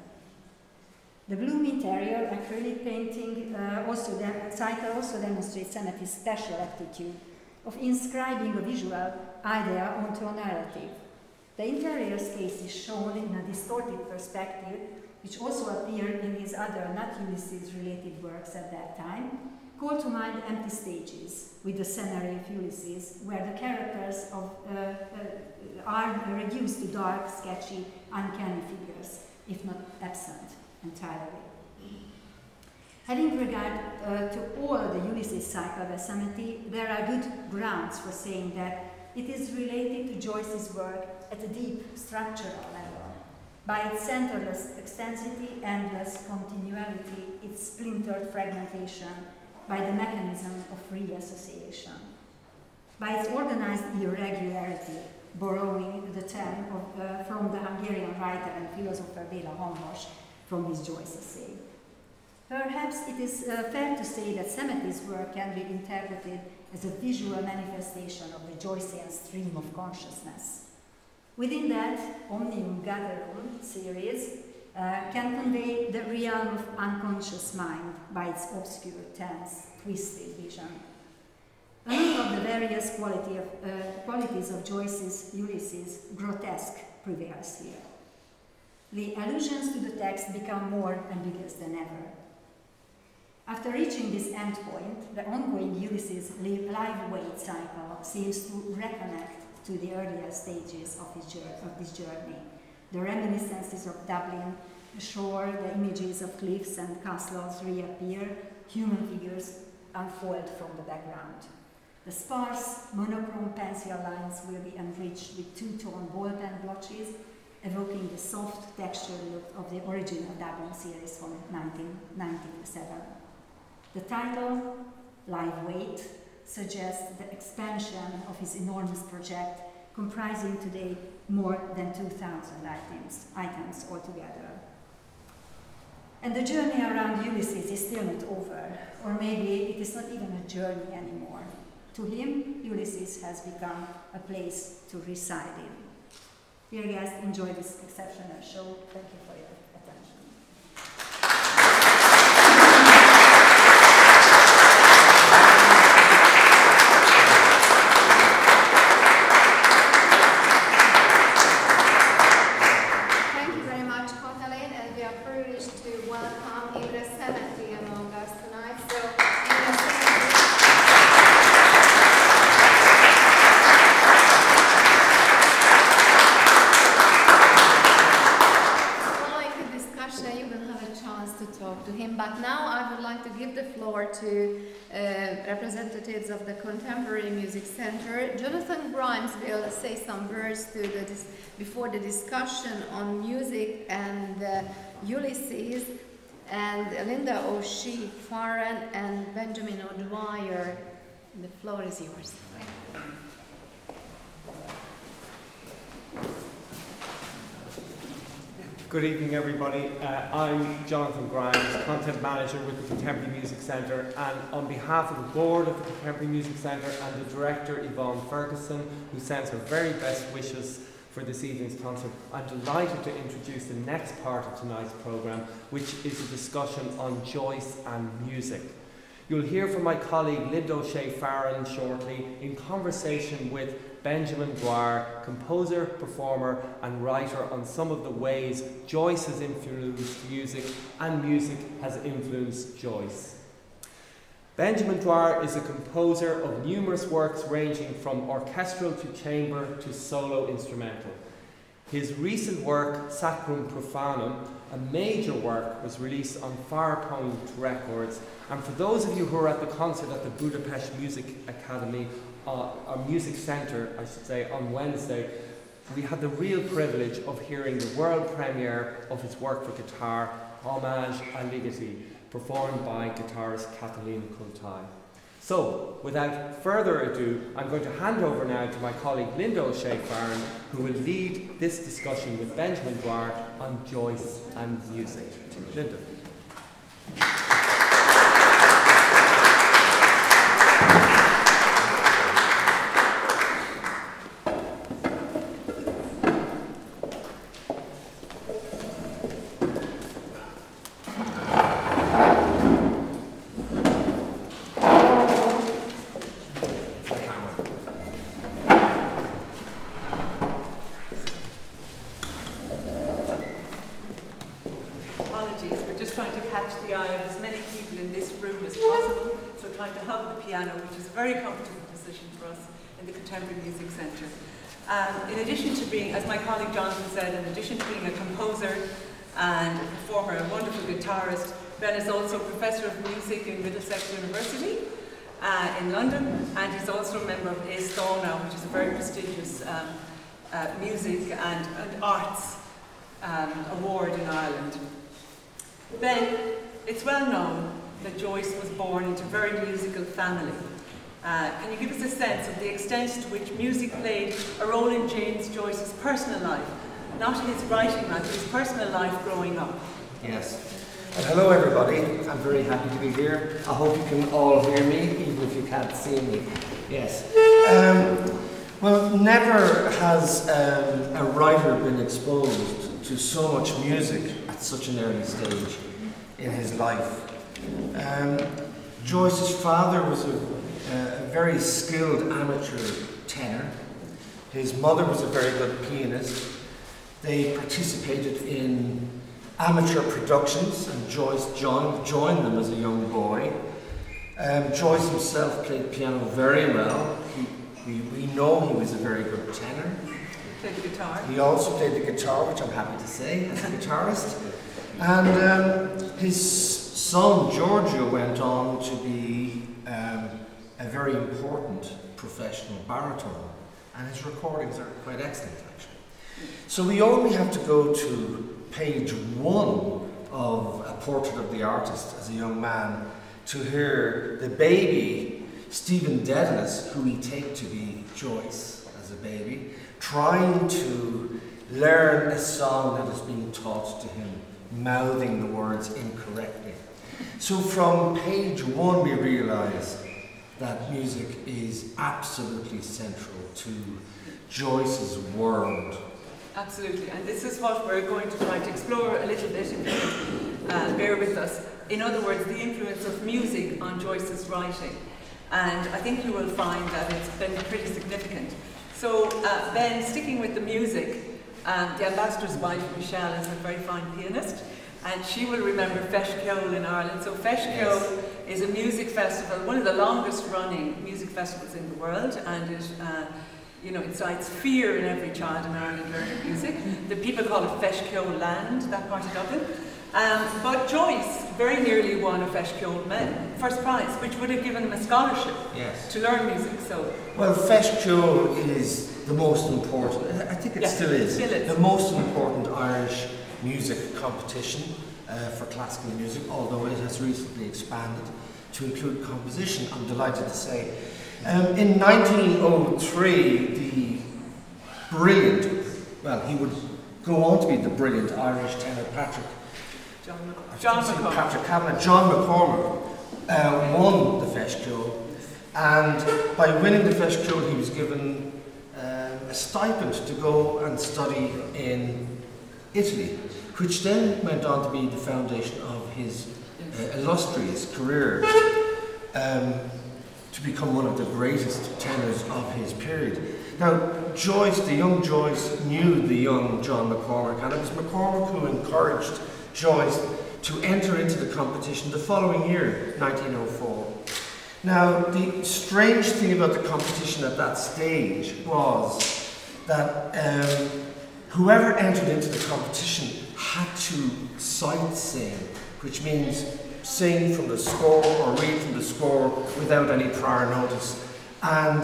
The bloom interior acrylic painting uh, also cycle also demonstrates Szemethy's special aptitude of inscribing a visual idea onto a narrative. The interior space is shown in a distorted perspective, which also appeared in his other not Ulysses-related works at that time. Call to mind empty stages with the scenery of Ulysses, where the characters of, uh, uh, are reduced to dark, sketchy, uncanny figures, if not absent entirely. Having regard uh, to all of the Ulysses cycle by Szemethy, there are good grounds for saying that it is related to Joyce's work at a deep structural level. By its centerless extensity, endless continuity, its splintered fragmentation, by the mechanism of free association. By its organized irregularity, borrowing the term of, uh, from the Hungarian writer and philosopher Béla Hamvas from his Joyce essay. Perhaps it is uh, fair to say that Szemethy's work can be interpreted as a visual manifestation of the Joycean stream of consciousness. Within that, Omnium Gatherum series Uh, can convey the realm of unconscious mind by its obscure, tense, twisted vision. Among of the various quality of, uh, qualities of Joyce's Ulysses, grotesque prevails here. The allusions to the text become more ambiguous than ever. After reaching this end point, the ongoing Ulysses live weight cycle seems to reconnect to the earlier stages of, his, of this journey. The reminiscences of Dublin shore, the images of cliffs and castles reappear, human figures unfold from the background. The sparse, monochrome pencil lines will be enriched with two-tone ball pen blotches, evoking the soft texture look of the original Dublin series from nineteen ninety-seven. The title, Live Weight, suggests the expansion of his enormous project, comprising today more than two thousand items, items altogether. And the journey around Ulysses is still not over, or maybe it is not even a journey anymore. To him, Ulysses has become a place to reside in. Dear guests, enjoy this exceptional show. Thank you for your attention. To uh, representatives of the Contemporary Music Center. Jonathan Grimes will say some words to the dis before the discussion on music and uh, Ulysses, and Linda O'Shea Farrell and Benjamin Dwyer. The floor is yours. Thank you. Good Good evening, everybody. Uh, I'm Jonathan Grimes, Content Manager with the Contemporary Music Centre, and on behalf of the Board of the Contemporary Music Centre and the Director, Yvonne Ferguson, who sends her very best wishes for this evening's concert, I'm delighted to introduce the next part of tonight's programme, which is a discussion on Joyce and music. You'll hear from my colleague Linda O'Shea Farrell shortly in conversation with Benjamin Dwyer, composer, performer and writer, on some of the ways Joyce has influenced music and music has influenced Joyce. Benjamin Dwyer is a composer of numerous works ranging from orchestral to chamber to solo instrumental. His recent work, Sacrum Profanum, a major work, was released on Firepoint Records, and for those of you who are at the concert at the Budapest Music Academy, Uh, our music centre, I should say, on Wednesday, we had the real privilege of hearing the world premiere of his work for guitar, Hommage à l'Igetti, performed by guitarist Katalin Koltai. So, without further ado, I'm going to hand over now to my colleague Linda O'Shea Farrell, who will lead this discussion with Benjamin Dwyer on Joyce and music. Linda. Ben is also Professor of Music in Middlesex University uh, in London, and he's also a member of Estona, which is a very prestigious um, uh, music and, and arts um, award in Ireland. Ben, it's well known that Joyce was born into a very musical family. Uh, can you give us a sense of the extent to which music played a role in James Joyce's personal life? Not his writing life, his personal life growing up. Yes. Hello everybody, I'm very happy to be here. I hope you can all hear me, even if you can't see me. Yes. Um, well, never has um, a writer been exposed to so much music at such an early stage in his life. Um, Joyce's father was a, a very skilled amateur tenor. His mother was a very good pianist. They participated in amateur productions, and Joyce joined, joined them as a young boy. Um, Joyce himself played piano very well. He, we, we know he was a very good tenor. He played the guitar. He also played the guitar, which I'm happy to say, as a guitarist. And um, his son, Giorgio, went on to be um, a very important professional baritone, and his recordings are quite excellent, actually. So we only have to go to page one of A Portrait of the Artist as a young man to hear the baby, Stephen Dedalus, who we take to be Joyce as a baby, trying to learn a song that is being taught to him, mouthing the words incorrectly. So from page one we realise that music is absolutely central to Joyce's world. Absolutely, and this is what we're going to try to explore a little bit, uh, bear with us. In other words, the influence of music on Joyce's writing. And I think you will find that it's been pretty significant. So, uh, Ben, sticking with the music, um, the ambassador's wife, Michelle, is a very fine pianist, and she will remember Fesh Ceoil in Ireland. So Fesh Ceoil yes. is a music festival, one of the longest running music festivals in the world, and it uh, You know, incites fear in every child in Ireland learning music. The people call it Fesh Ceoil Land, that part of Dublin. Um, but Joyce very nearly won a Fesh Ceoil men, first prize, which would have given him a scholarship yes. to learn music. So, well, Fesh Ceoil is the most important. I think it yes, still, is, still is the most important Irish music competition uh, for classical music. Although it has recently expanded to include composition, I'm delighted to say. Um, in nineteen oh three, the brilliant, well, he would go on to be the brilliant Irish tenor Patrick John, McC John McCormack. Patrick Kavanagh, John McCormack uh, won the Festjoule, and by winning the Festjoule, he was given uh, a stipend to go and study in Italy, which then went on to be the foundation of his uh, illustrious career, um, to become one of the greatest tenors of his period. Now, Joyce, the young Joyce, knew the young John McCormack, and it was McCormack who encouraged Joyce to enter into the competition the following year, nineteen oh four. Now, the strange thing about the competition at that stage was that um, whoever entered into the competition had to sight sing, which means sing from the score or read from the score without any prior notice. And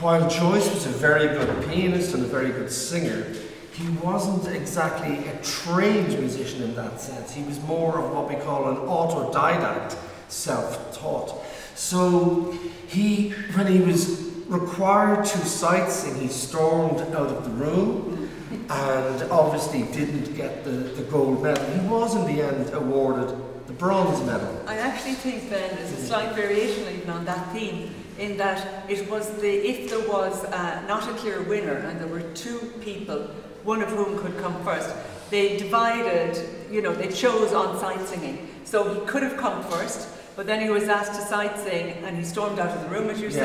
while Joyce was a very good pianist and a very good singer, he wasn't exactly a trained musician in that sense. He was more of what we call an autodidact, self-taught. So he, when he was required to sight sing, he stormed out of the room and obviously didn't get the, the gold medal. He was in the end awarded the bronze medal. I actually think, Ben, there's a slight variation even on that theme, in that it was the, if there was uh, not a clear winner and there were two people, one of whom could come first, they divided, you know, they chose on sight singing. So he could have come first, but then he was asked to sight sing and he stormed out of the room, as you yes.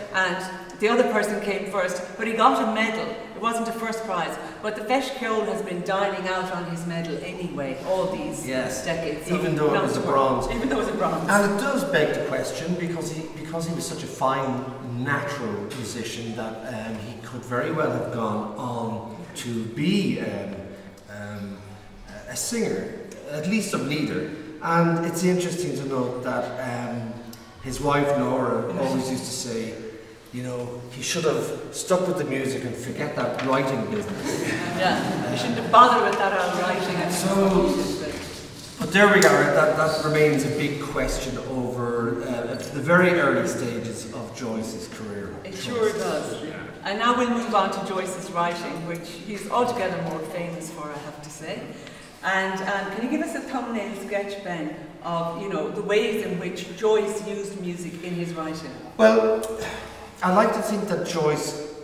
say, and the other person came first, but he got a medal. It wasn't a first prize, but the Festjoule has been dining out on his medal anyway, all these yes. decades. So even though it was a bronze. Even though it was a bronze. And it does beg the question, because he, because he was such a fine, natural musician, that um, he could very well have gone on to be um, um, a singer, at least a leader. And it's interesting to note that um, his wife Nora always used to say, you know, he should have stuck with the music and forget that writing business. Yeah, he shouldn't have bothered with that on writing. I so, but there we go, that, that remains a big question over uh, the very early stages of Joyce's career. It sure does. Yeah. And now we'll move on to Joyce's writing, which he's altogether more famous for, I have to say. And um, can you give us a thumbnail sketch, Ben, of, you know, the ways in which Joyce used music in his writing? Well, I like to think that Joyce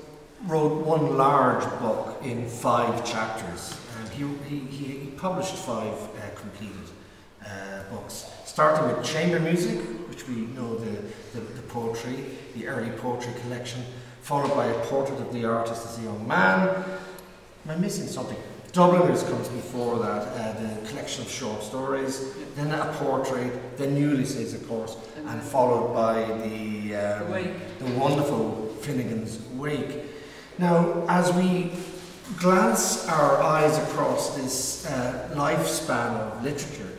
wrote one large book in five chapters. Um, he, he, he published five uh, completed uh, books, starting with chamber music, which we know the, the, the poetry, the early poetry collection, followed by a portrait of the artist as a young man. Am I missing something? Dubliners comes before that, uh, the collection of short stories, then a portrait, then Ulysses, of course, and followed by the, um, the wonderful Finnegan's Wake. Now, as we glance our eyes across this uh, lifespan of literature,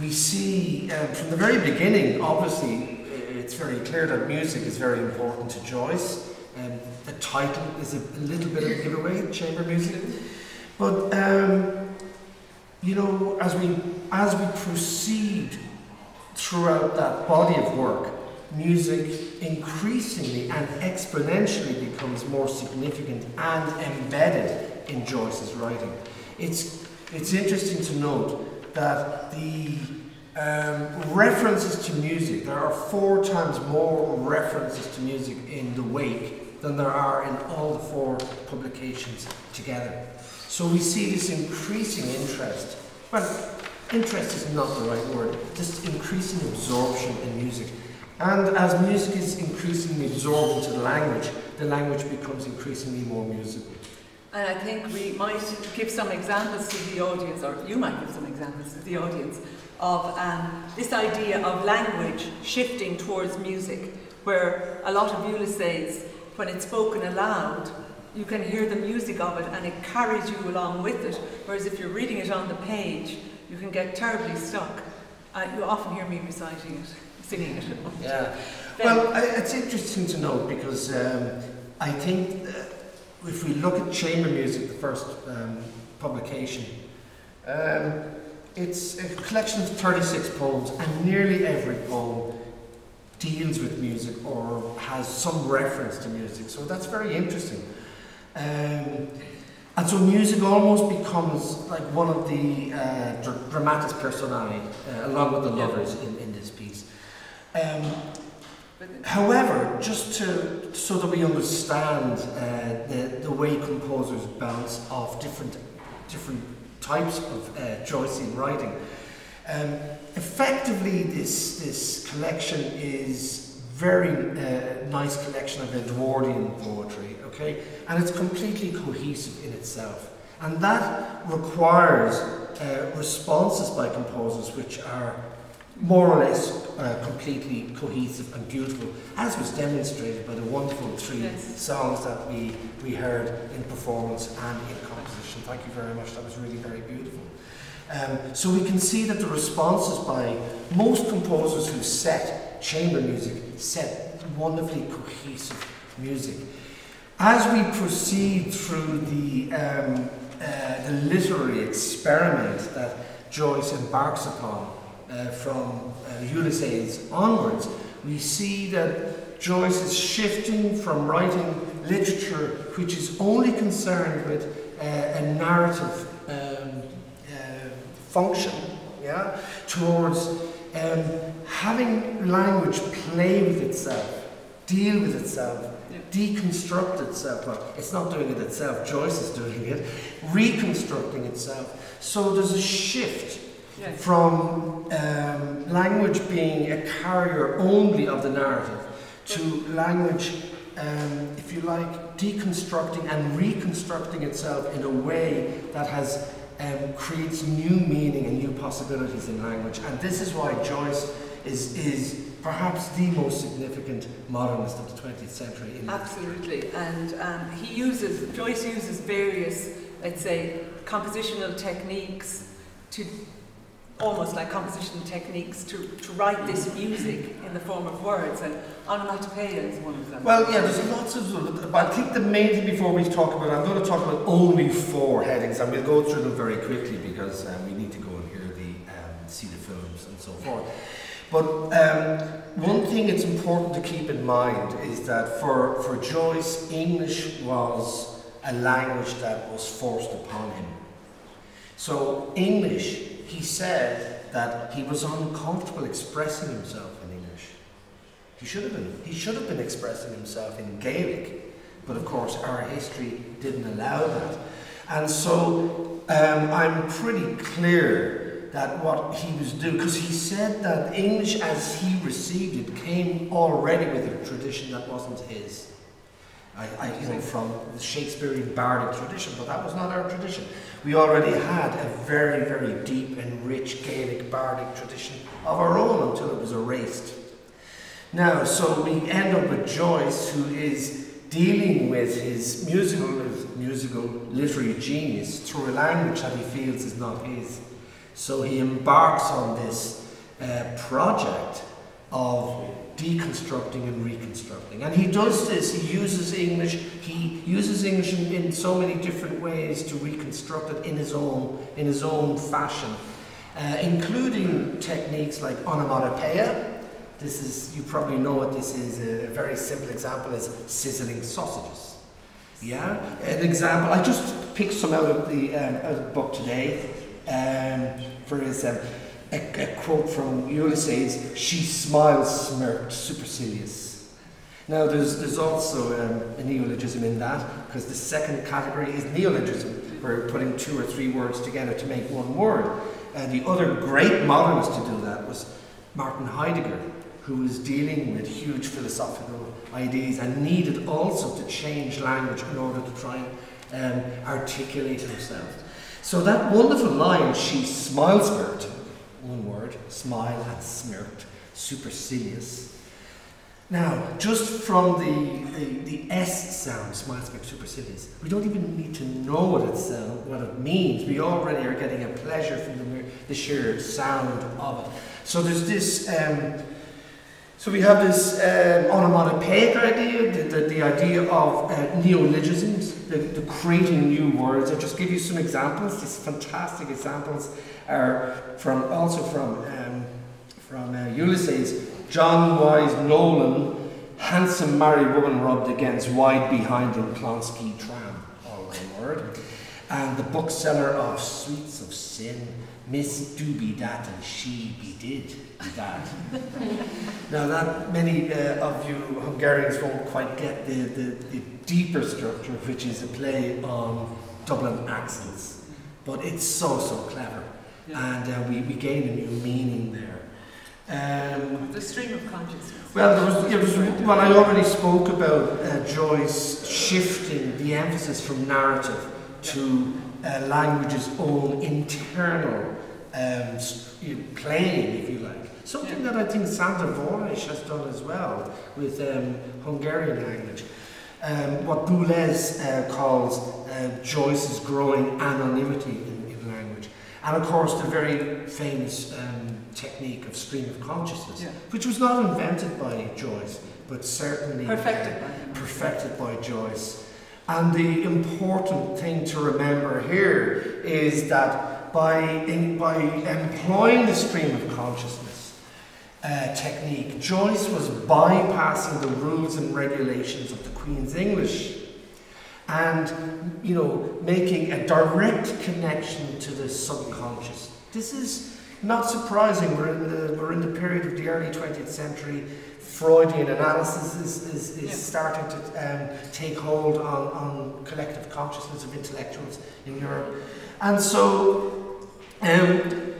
we see uh, from the very beginning, obviously, it's very clear that music is very important to Joyce. Um, the title is a little bit of a giveaway, chamber music. But, um, you know, as we, as we proceed throughout that body of work, music increasingly and exponentially becomes more significant and embedded in Joyce's writing. It's, it's interesting to note that the um, references to music, there are four times more references to music in The Wake than there are in all the four publications together. So we see this increasing interest, well, interest is not the right word, just increasing absorption in music. And as music is increasingly absorbed into the language, the language becomes increasingly more musical. And I think we might give some examples to the audience, or you might give some examples to the audience, of um, this idea of language shifting towards music, where a lot of Ulysses, when it's spoken aloud, you can hear the music of it and it carries you along with it, whereas if you're reading it on the page, you can get terribly stuck. Uh, you often hear me reciting it, singing it. Yeah. Well, I, it's interesting to note, because um, I think if we look at chamber music, the first um, publication, um, it's a collection of thirty-six poems, and nearly every poem deals with music or has some reference to music, so that's very interesting. Um, And so music almost becomes like one of the uh, dr dramatis personae, uh, along with the lovers in, in this piece. Um, however, just to, so that we understand uh, the, the way composers bounce off different, different types of uh, choice in writing, um, effectively this, this collection is very uh, nice collection of Edwardian poetry. Okay? And it's completely cohesive in itself. And that requires uh, responses by composers which are more or less uh, completely cohesive and beautiful, as was demonstrated by the wonderful three yes. songs that we, we heard in performance and in composition. Thank you very much, that was really very beautiful. Um, so we can see that the responses by most composers who set chamber music set wonderfully cohesive music. As we proceed through the, um, uh, the literary experiment that Joyce embarks upon uh, from uh, Ulysses onwards, we see that Joyce is shifting from writing literature which is only concerned with uh, a narrative um, uh, function, yeah, towards um, having language play with itself, deal with itself, deconstruct itself, well, it's not doing it itself, Joyce is doing it, reconstructing itself. So there's a shift yes. from um, language being a carrier only of the narrative to language, um, if you like, deconstructing and reconstructing itself in a way that has um, creates new meaning and new possibilities in language. And this is why Joyce is, is perhaps the most significant modernist of the twentieth century. In Absolutely, and um, he uses, Joyce uses various, let's say, compositional techniques to, almost like compositional techniques, to, to write this music in the form of words, and onomatopoeia is one of them. Well, yeah, there's lots of, but I think the main thing before we talk about, I'm going to talk about only four headings, and we'll go through them very quickly because um, we need to go and hear the, um, see the films and so forth. But um, one thing it's important to keep in mind is that for, for Joyce, English was a language that was forced upon him. So English, he said that he was uncomfortable expressing himself in English. He should have been, he should have been expressing himself in Gaelic, but of course our history didn't allow that. And so um, I'm pretty clear that what he was doing, because he said that English as he received it came already with a tradition that wasn't his. I, I you know, from the Shakespearean bardic tradition, but that was not our tradition. We already had a very, very deep and rich Gaelic bardic tradition of our own until it was erased. Now, so we end up with Joyce, who is dealing with his musical, his musical literary genius through a language that he feels is not his. So he embarks on this uh, project of deconstructing and reconstructing. And he does this, he uses English, he uses English in, in so many different ways to reconstruct it in his own, in his own fashion, uh, including techniques like onomatopoeia. This is, you probably know what this is, a very simple example is sizzling sausages. Yeah, an example, I just picked some out of the, um, out of the book today. Um, for his, um, a, a quote from Ulysses, she smiles, smirked, supercilious. Now there's, there's also um, a neologism in that, because the second category is neologism, where putting two or three words together to make one word. And the other great modernist to do that was Martin Heidegger, who was dealing with huge philosophical ideas and needed also to change language in order to try and um, articulate himself. So that wonderful line, she smiles, smirked, one word, smile and smirked, supercilious. Now, just from the, the, the S sound, smile, smirked, supercilious, we don't even need to know what it, sound, what it means. We already are getting a pleasure from the, the sheer sound of it. So there's this, um, so we have this um, onomatopoeic idea, the, the, the idea of uh, neologisms, The, the creating new words. I'll just give you some examples. These fantastic examples are from also from um, from uh, Ulysses. John Wise Nolan, handsome married woman rubbed against wide behind in Clonsky tram. All one word. and the bookseller of Sweets of Sin, Miss Do Be That and She Be Did Be That. Now that many uh, of you Hungarians won't quite get the, the, the deeper structure, which is a play on Dublin accents, but it's so, so clever. Yeah. And uh, we, we gain a new meaning there. Um, the stream of consciousness. Well, there was, there was, well, I already spoke about uh, Joyce shifting the emphasis from narrative to uh, language's own internal um, playing, if you like. Something that I think Sandra Voris has done as well with um, Hungarian language. Um, what Boulez uh, calls uh, Joyce's growing anonymity in, in language. And of course, the very famous um, technique of stream of consciousness, yeah. which was not invented by Joyce, but certainly perfected by, perfected by Joyce. And the important thing to remember here is that by, in, by employing the stream of consciousness uh, technique, Joyce was bypassing the rules and regulations of the Queen's English and, you know, making a direct connection to the subconscious. This is not surprising. We're in the, we're in the period of the early twentieth century. Freudian analysis is, is, is yeah. starting to um, take hold on, on collective consciousness of intellectuals in Europe. And so, um,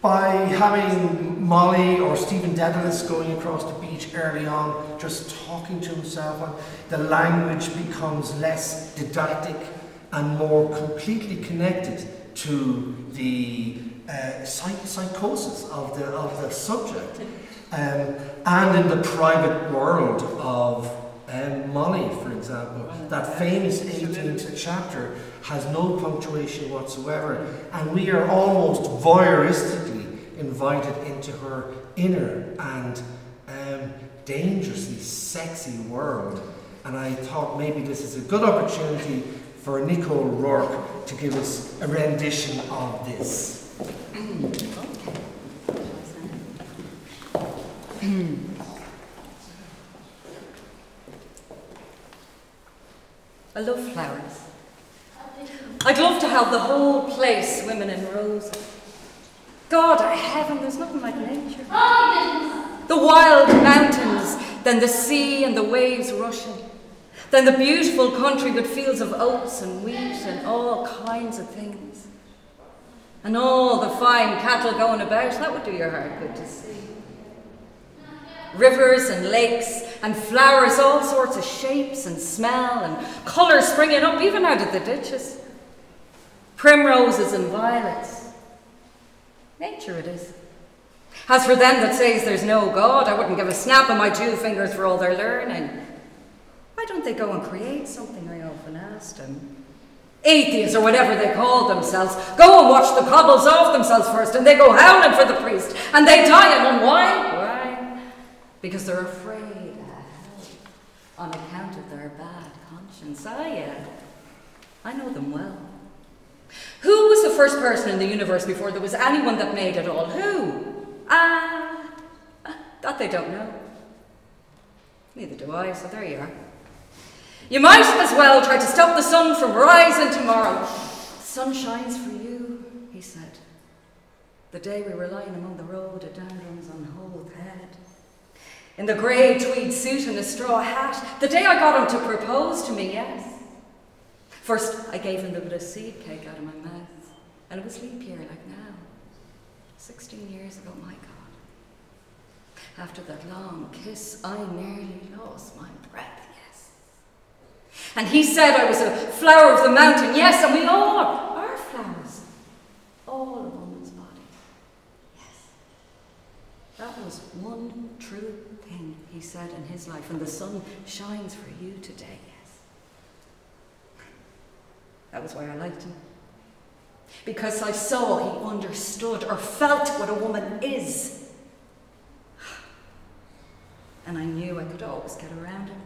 by having Molly or Stephen Dedalus going across the beach early on, just talking to himself, the language becomes less didactic and more completely connected to the Uh, psych psychosis of the, of the subject, um, and in the private world of um, Molly, for example, that famous eighteenth chapter has no punctuation whatsoever, and we are almost voyeuristically invited into her inner and um, dangerously sexy world. And I thought maybe this is a good opportunity for Nicole Ruhr to give us a rendition of this. I love flowers. I'd love to have the whole place women in roses. God, heaven, there's nothing like nature. The wild mountains, then the sea and the waves rushing, then the beautiful country with fields of oats and wheat and all kinds of things. And all the fine cattle going about, that would do your heart good to see. Rivers and lakes and flowers, all sorts of shapes and smell and colours springing up even out of the ditches. Primroses and violets. Nature it is. As for them that says there's no God, I wouldn't give a snap of my Jew fingers for all their learning. Why don't they go and create something, I often ask them. Atheists, or whatever they call themselves, go and watch the cobbles off themselves first, and they go howling for the priest, and they die. And why? Why? Because they're afraid of hell on account of their bad conscience. Ah, yeah. I know them well. Who was the first person in the universe before there was anyone that made it all? Who? Ah, that they don't know. Neither do I, so there you are. You might as well try to stop the sun from rising tomorrow. The sun shines for you, he said. The day we were lying along the road, a dandron's unhoed head. In the grey tweed suit and a straw hat, the day I got him to propose to me, yes. First, I gave him the bit of seed cake out of my mouth, and it was leap year like now. Sixteen years ago, my God. After that long kiss, I nearly lost my breath. And he said I was a flower of the mountain, yes, and we all are, are flowers, all of woman's body, yes. That was one true thing he said in his life, and the sun shines for you today, yes. That was why I liked him, because I saw he understood or felt what a woman is. And I knew I could always get around him.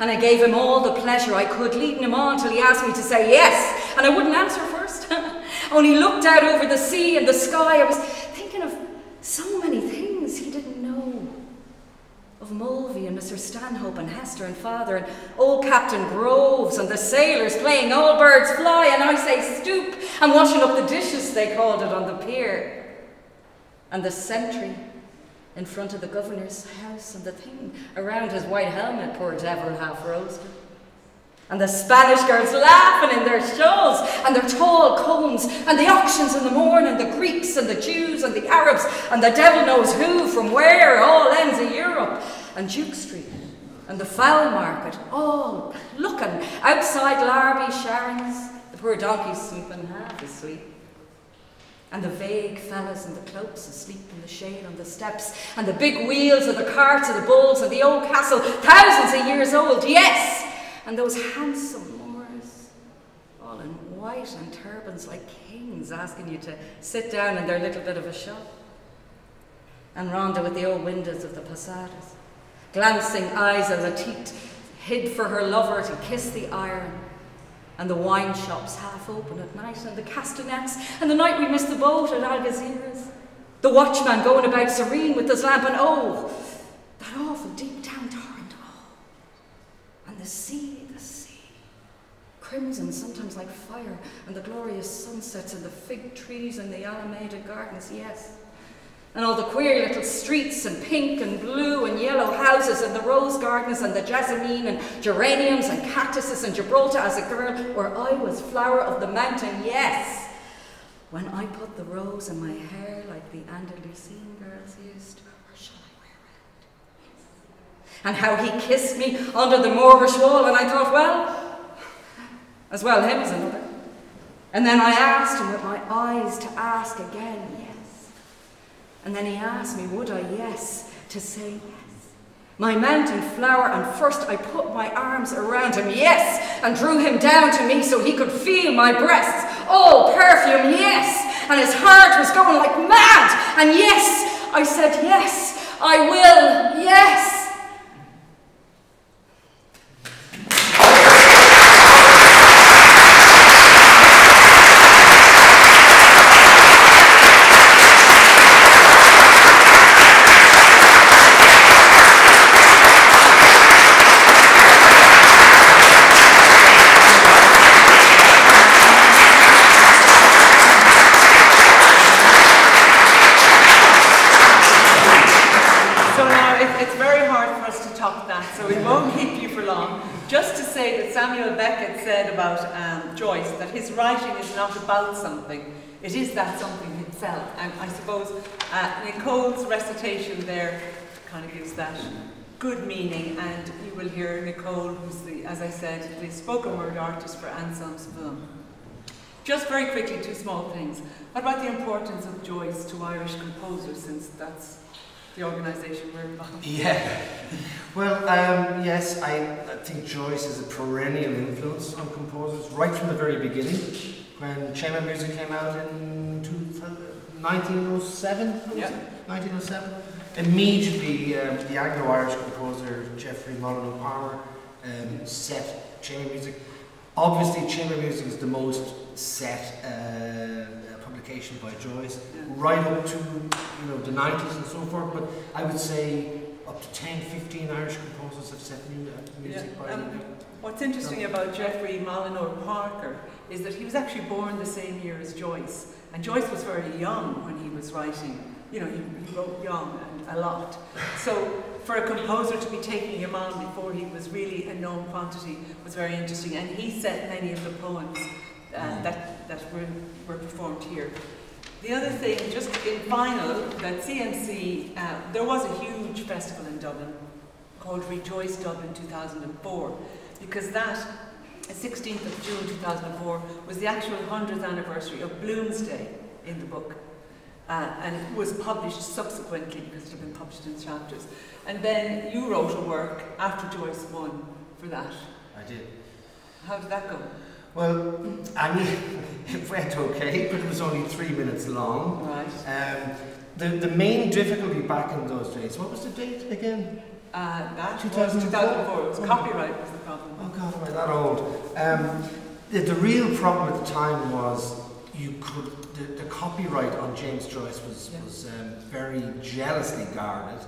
And I gave him all the pleasure I could, leading him on till he asked me to say yes, and I wouldn't answer first. Only looked out over the sea and the sky. I was thinking of so many things he didn't know. of Mulvey and Mister Stanhope and Hester and Father and old Captain Groves and the sailors playing All Birds Fly and I Say Stoop and washing up the dishes, they called it, on the pier. And the sentry in front of the governor's house and the thing around his white helmet, poor devil, half roasted. And the Spanish girls laughing in their shawls and their tall combs and the auctions in the morn and the Greeks and the Jews and the Arabs and the devil knows who from where, all ends of Europe, and Duke Street and the fowl market, all looking outside Larby Sharon's, the poor donkey sleeping half asleep, and the vague fellas in the cloaks asleep in the shade on the steps and the big wheels of the carts and the bulls and the old castle, thousands of years old, yes! And those handsome Moors, all in white and turbans like kings, asking you to sit down in their little bit of a shop. And Rhonda with the old windows of the posadas, glancing eyes a latit, hid for her lover to kiss the iron. And the wine shops half open at night, and the castanets, and the night we missed the boat at Algeciras. The watchman going about serene with his lamp, and oh, that awful deep down torrent, oh. And the sea, the sea, crimson sometimes like fire, and the glorious sunsets, and the fig trees, and the Alameda gardens, yes. And all the queer little streets, and pink and blue and yellow houses, and the rose gardens, and the jasmine, and geraniums, and cactuses, and Gibraltar as a girl, where I was flower of the mountain, yes! When I put the rose in my hair like the Andalusian girls used, or shall I wear it? And how he kissed me under the Moorish wall, and I thought, well, as well him as another. And then I asked him with my eyes to ask again, yes. And then he asked me, would I, yes, to say yes. My mountain flower, and first I put my arms around him, yes, and drew him down to me so he could feel my breasts, all perfume, yes, and his heart was going like mad, and yes, I said, yes, I will, yes. Writing is not about something, it is that something itself, and I suppose uh, Nicole's recitation there kind of gives that good meaning, and you will hear Nicole, who's the, as I said, the spoken word artist for Anselm's film. Just very quickly, two small things. What about the importance of Joyce to Irish composers, since that's the organisation we're involved in? Yeah. Well, um, yes, I, I think Joyce is a perennial influence on composers, right from the very beginning. When chamber music came out in nineteen oh seven, yeah. nineteen oh seven, immediately um, the Anglo-Irish composer Geoffrey Molyneux Palmer um, set chamber music. Obviously, chamber music is the most set uh, publication by Joyce, right up to, you know, the nineties and so forth, but I would say up to ten, fifteen Irish composers have set new music yeah. by um, him. What's interesting so, about Geoffrey Molyneux Parker is that he was actually born the same year as Joyce, and Joyce was very young when he was writing. You know, he, he wrote young and a lot. So for a composer to be taking him on before he was really a known quantity was very interesting, and he set many of the poems Uh, that, that were, were performed here. The other thing, just in final, that C M C, uh, there was a huge festival in Dublin called Rejoice Dublin two thousand four, because that, sixteenth of June two thousand four, was the actual hundredth anniversary of Bloomsday in the book. Uh, and it was published subsequently, because it had been published in chapters. And then you wrote a work after Joyce won for that. I did. How did that go? Well, I mean, it went okay, but it was only three minutes long. Right. Um, the, the main difficulty back in those days, what was the date again? Uh, that two thousand four. two thousand four. It was oh. Copyright was the problem. Oh God, am I that old? Um, the, the real problem at the time was you could, the, the copyright on James Joyce was, yeah. was um, very jealously guarded.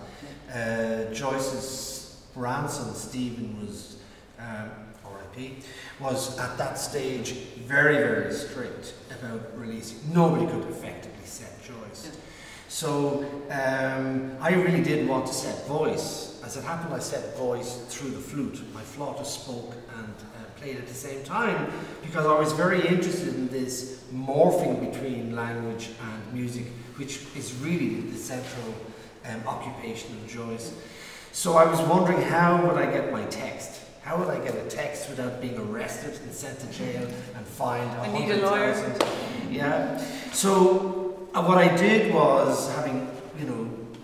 Yeah. Uh, Joyce's grandson, Stephen, was, um, R I P, was at that stage very, very strict about releasing. Nobody could effectively set Joyce. Yeah. So um, I really did want to set voice. As it happened, I set voice through the flute. My flautist spoke and uh, played at the same time, because I was very interested in this morphing between language and music, which is really the central um, occupation of Joyce. So I was wondering, how would I get my text? How would I get a text without being arrested and sent to jail and fined a hundred thousand? Yeah. So. And what I did was, having, you know,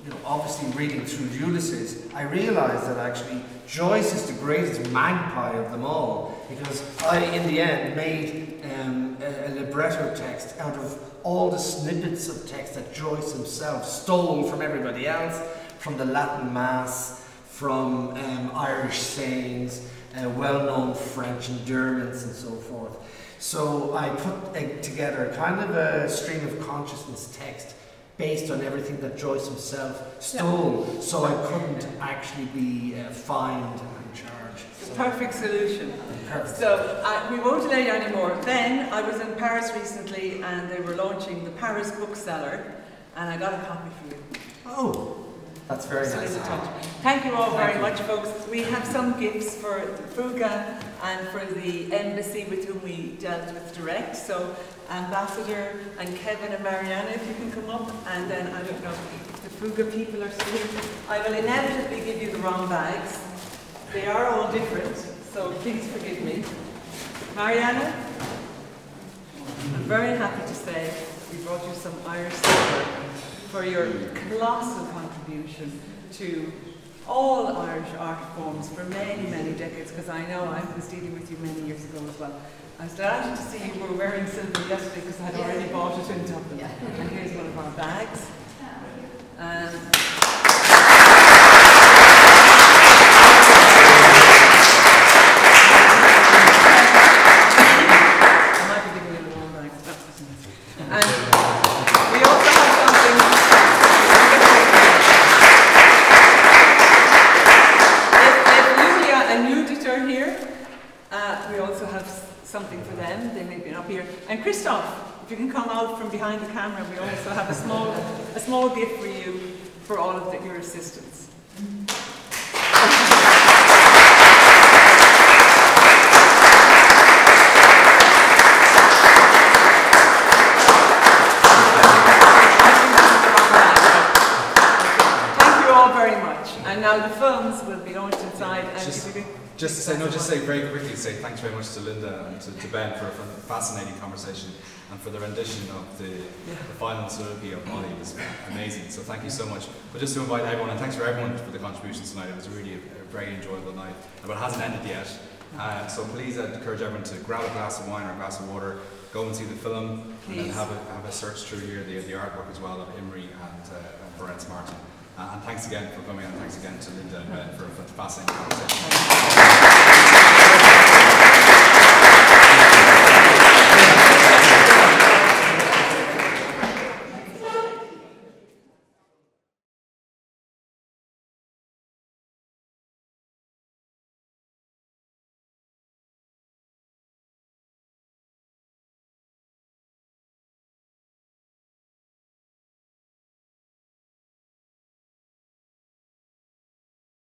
you know, obviously reading through Ulysses, I realised that actually Joyce is the greatest magpie of them all, because I, in the end, made um, a, a libretto text out of all the snippets of text that Joyce himself stole from everybody else, from the Latin Mass, from um, Irish sayings, uh, well-known French endearments and so forth. So I put uh, together kind of a stream of consciousness text based on everything that Joyce himself stole, yeah. so I couldn't actually be uh, fined and charged. So. Perfect solution. Perfect. So uh, we won't delay anymore. Then I was in Paris recently and they were launching the Paris Bookseller, and I got a copy for you. Oh. That's very nice. Thank you all very much, folks. We have some gifts for the Fuga and for the embassy with whom we dealt with direct. So Ambassador and Kevin and Mariana, if you can come up, and then I don't know if the Fuga people are still here. I will inevitably give you the wrong bags. They are all different, so please forgive me. Mariana, I'm very happy to say we brought you some Irish silver for your colossal contribution to all Irish art forms for many, many decades, because I know I was dealing with you many years ago as well. I was delighted to see you were wearing silver yesterday, because I had yeah. already bought it in Dublin. Yeah. And here's one of our bags. Um, Behind the camera, we also have a small, a small gift for you for all of the, your assistance. Thank you all very much. And now the films will be launched inside. And just, if you can just to say, no, just say very quickly, say thanks very much to Linda and to, to Ben for a fascinating conversation. And for the rendition of the, yeah. the final soliloquy of Molly was amazing, so thank you so much. But just to invite everyone, and thanks for everyone for the contributions tonight. It was really a, a very enjoyable night, but it hasn't ended yet. Uh, so please I'd encourage everyone to grab a glass of wine or a glass of water, go and see the film, please. And have a, have a search through here, the, the artwork as well of Imre and, uh, and Ferenc Martyn. Uh, and thanks again for coming, and thanks again to Linda and Ben for a fascinating conversation.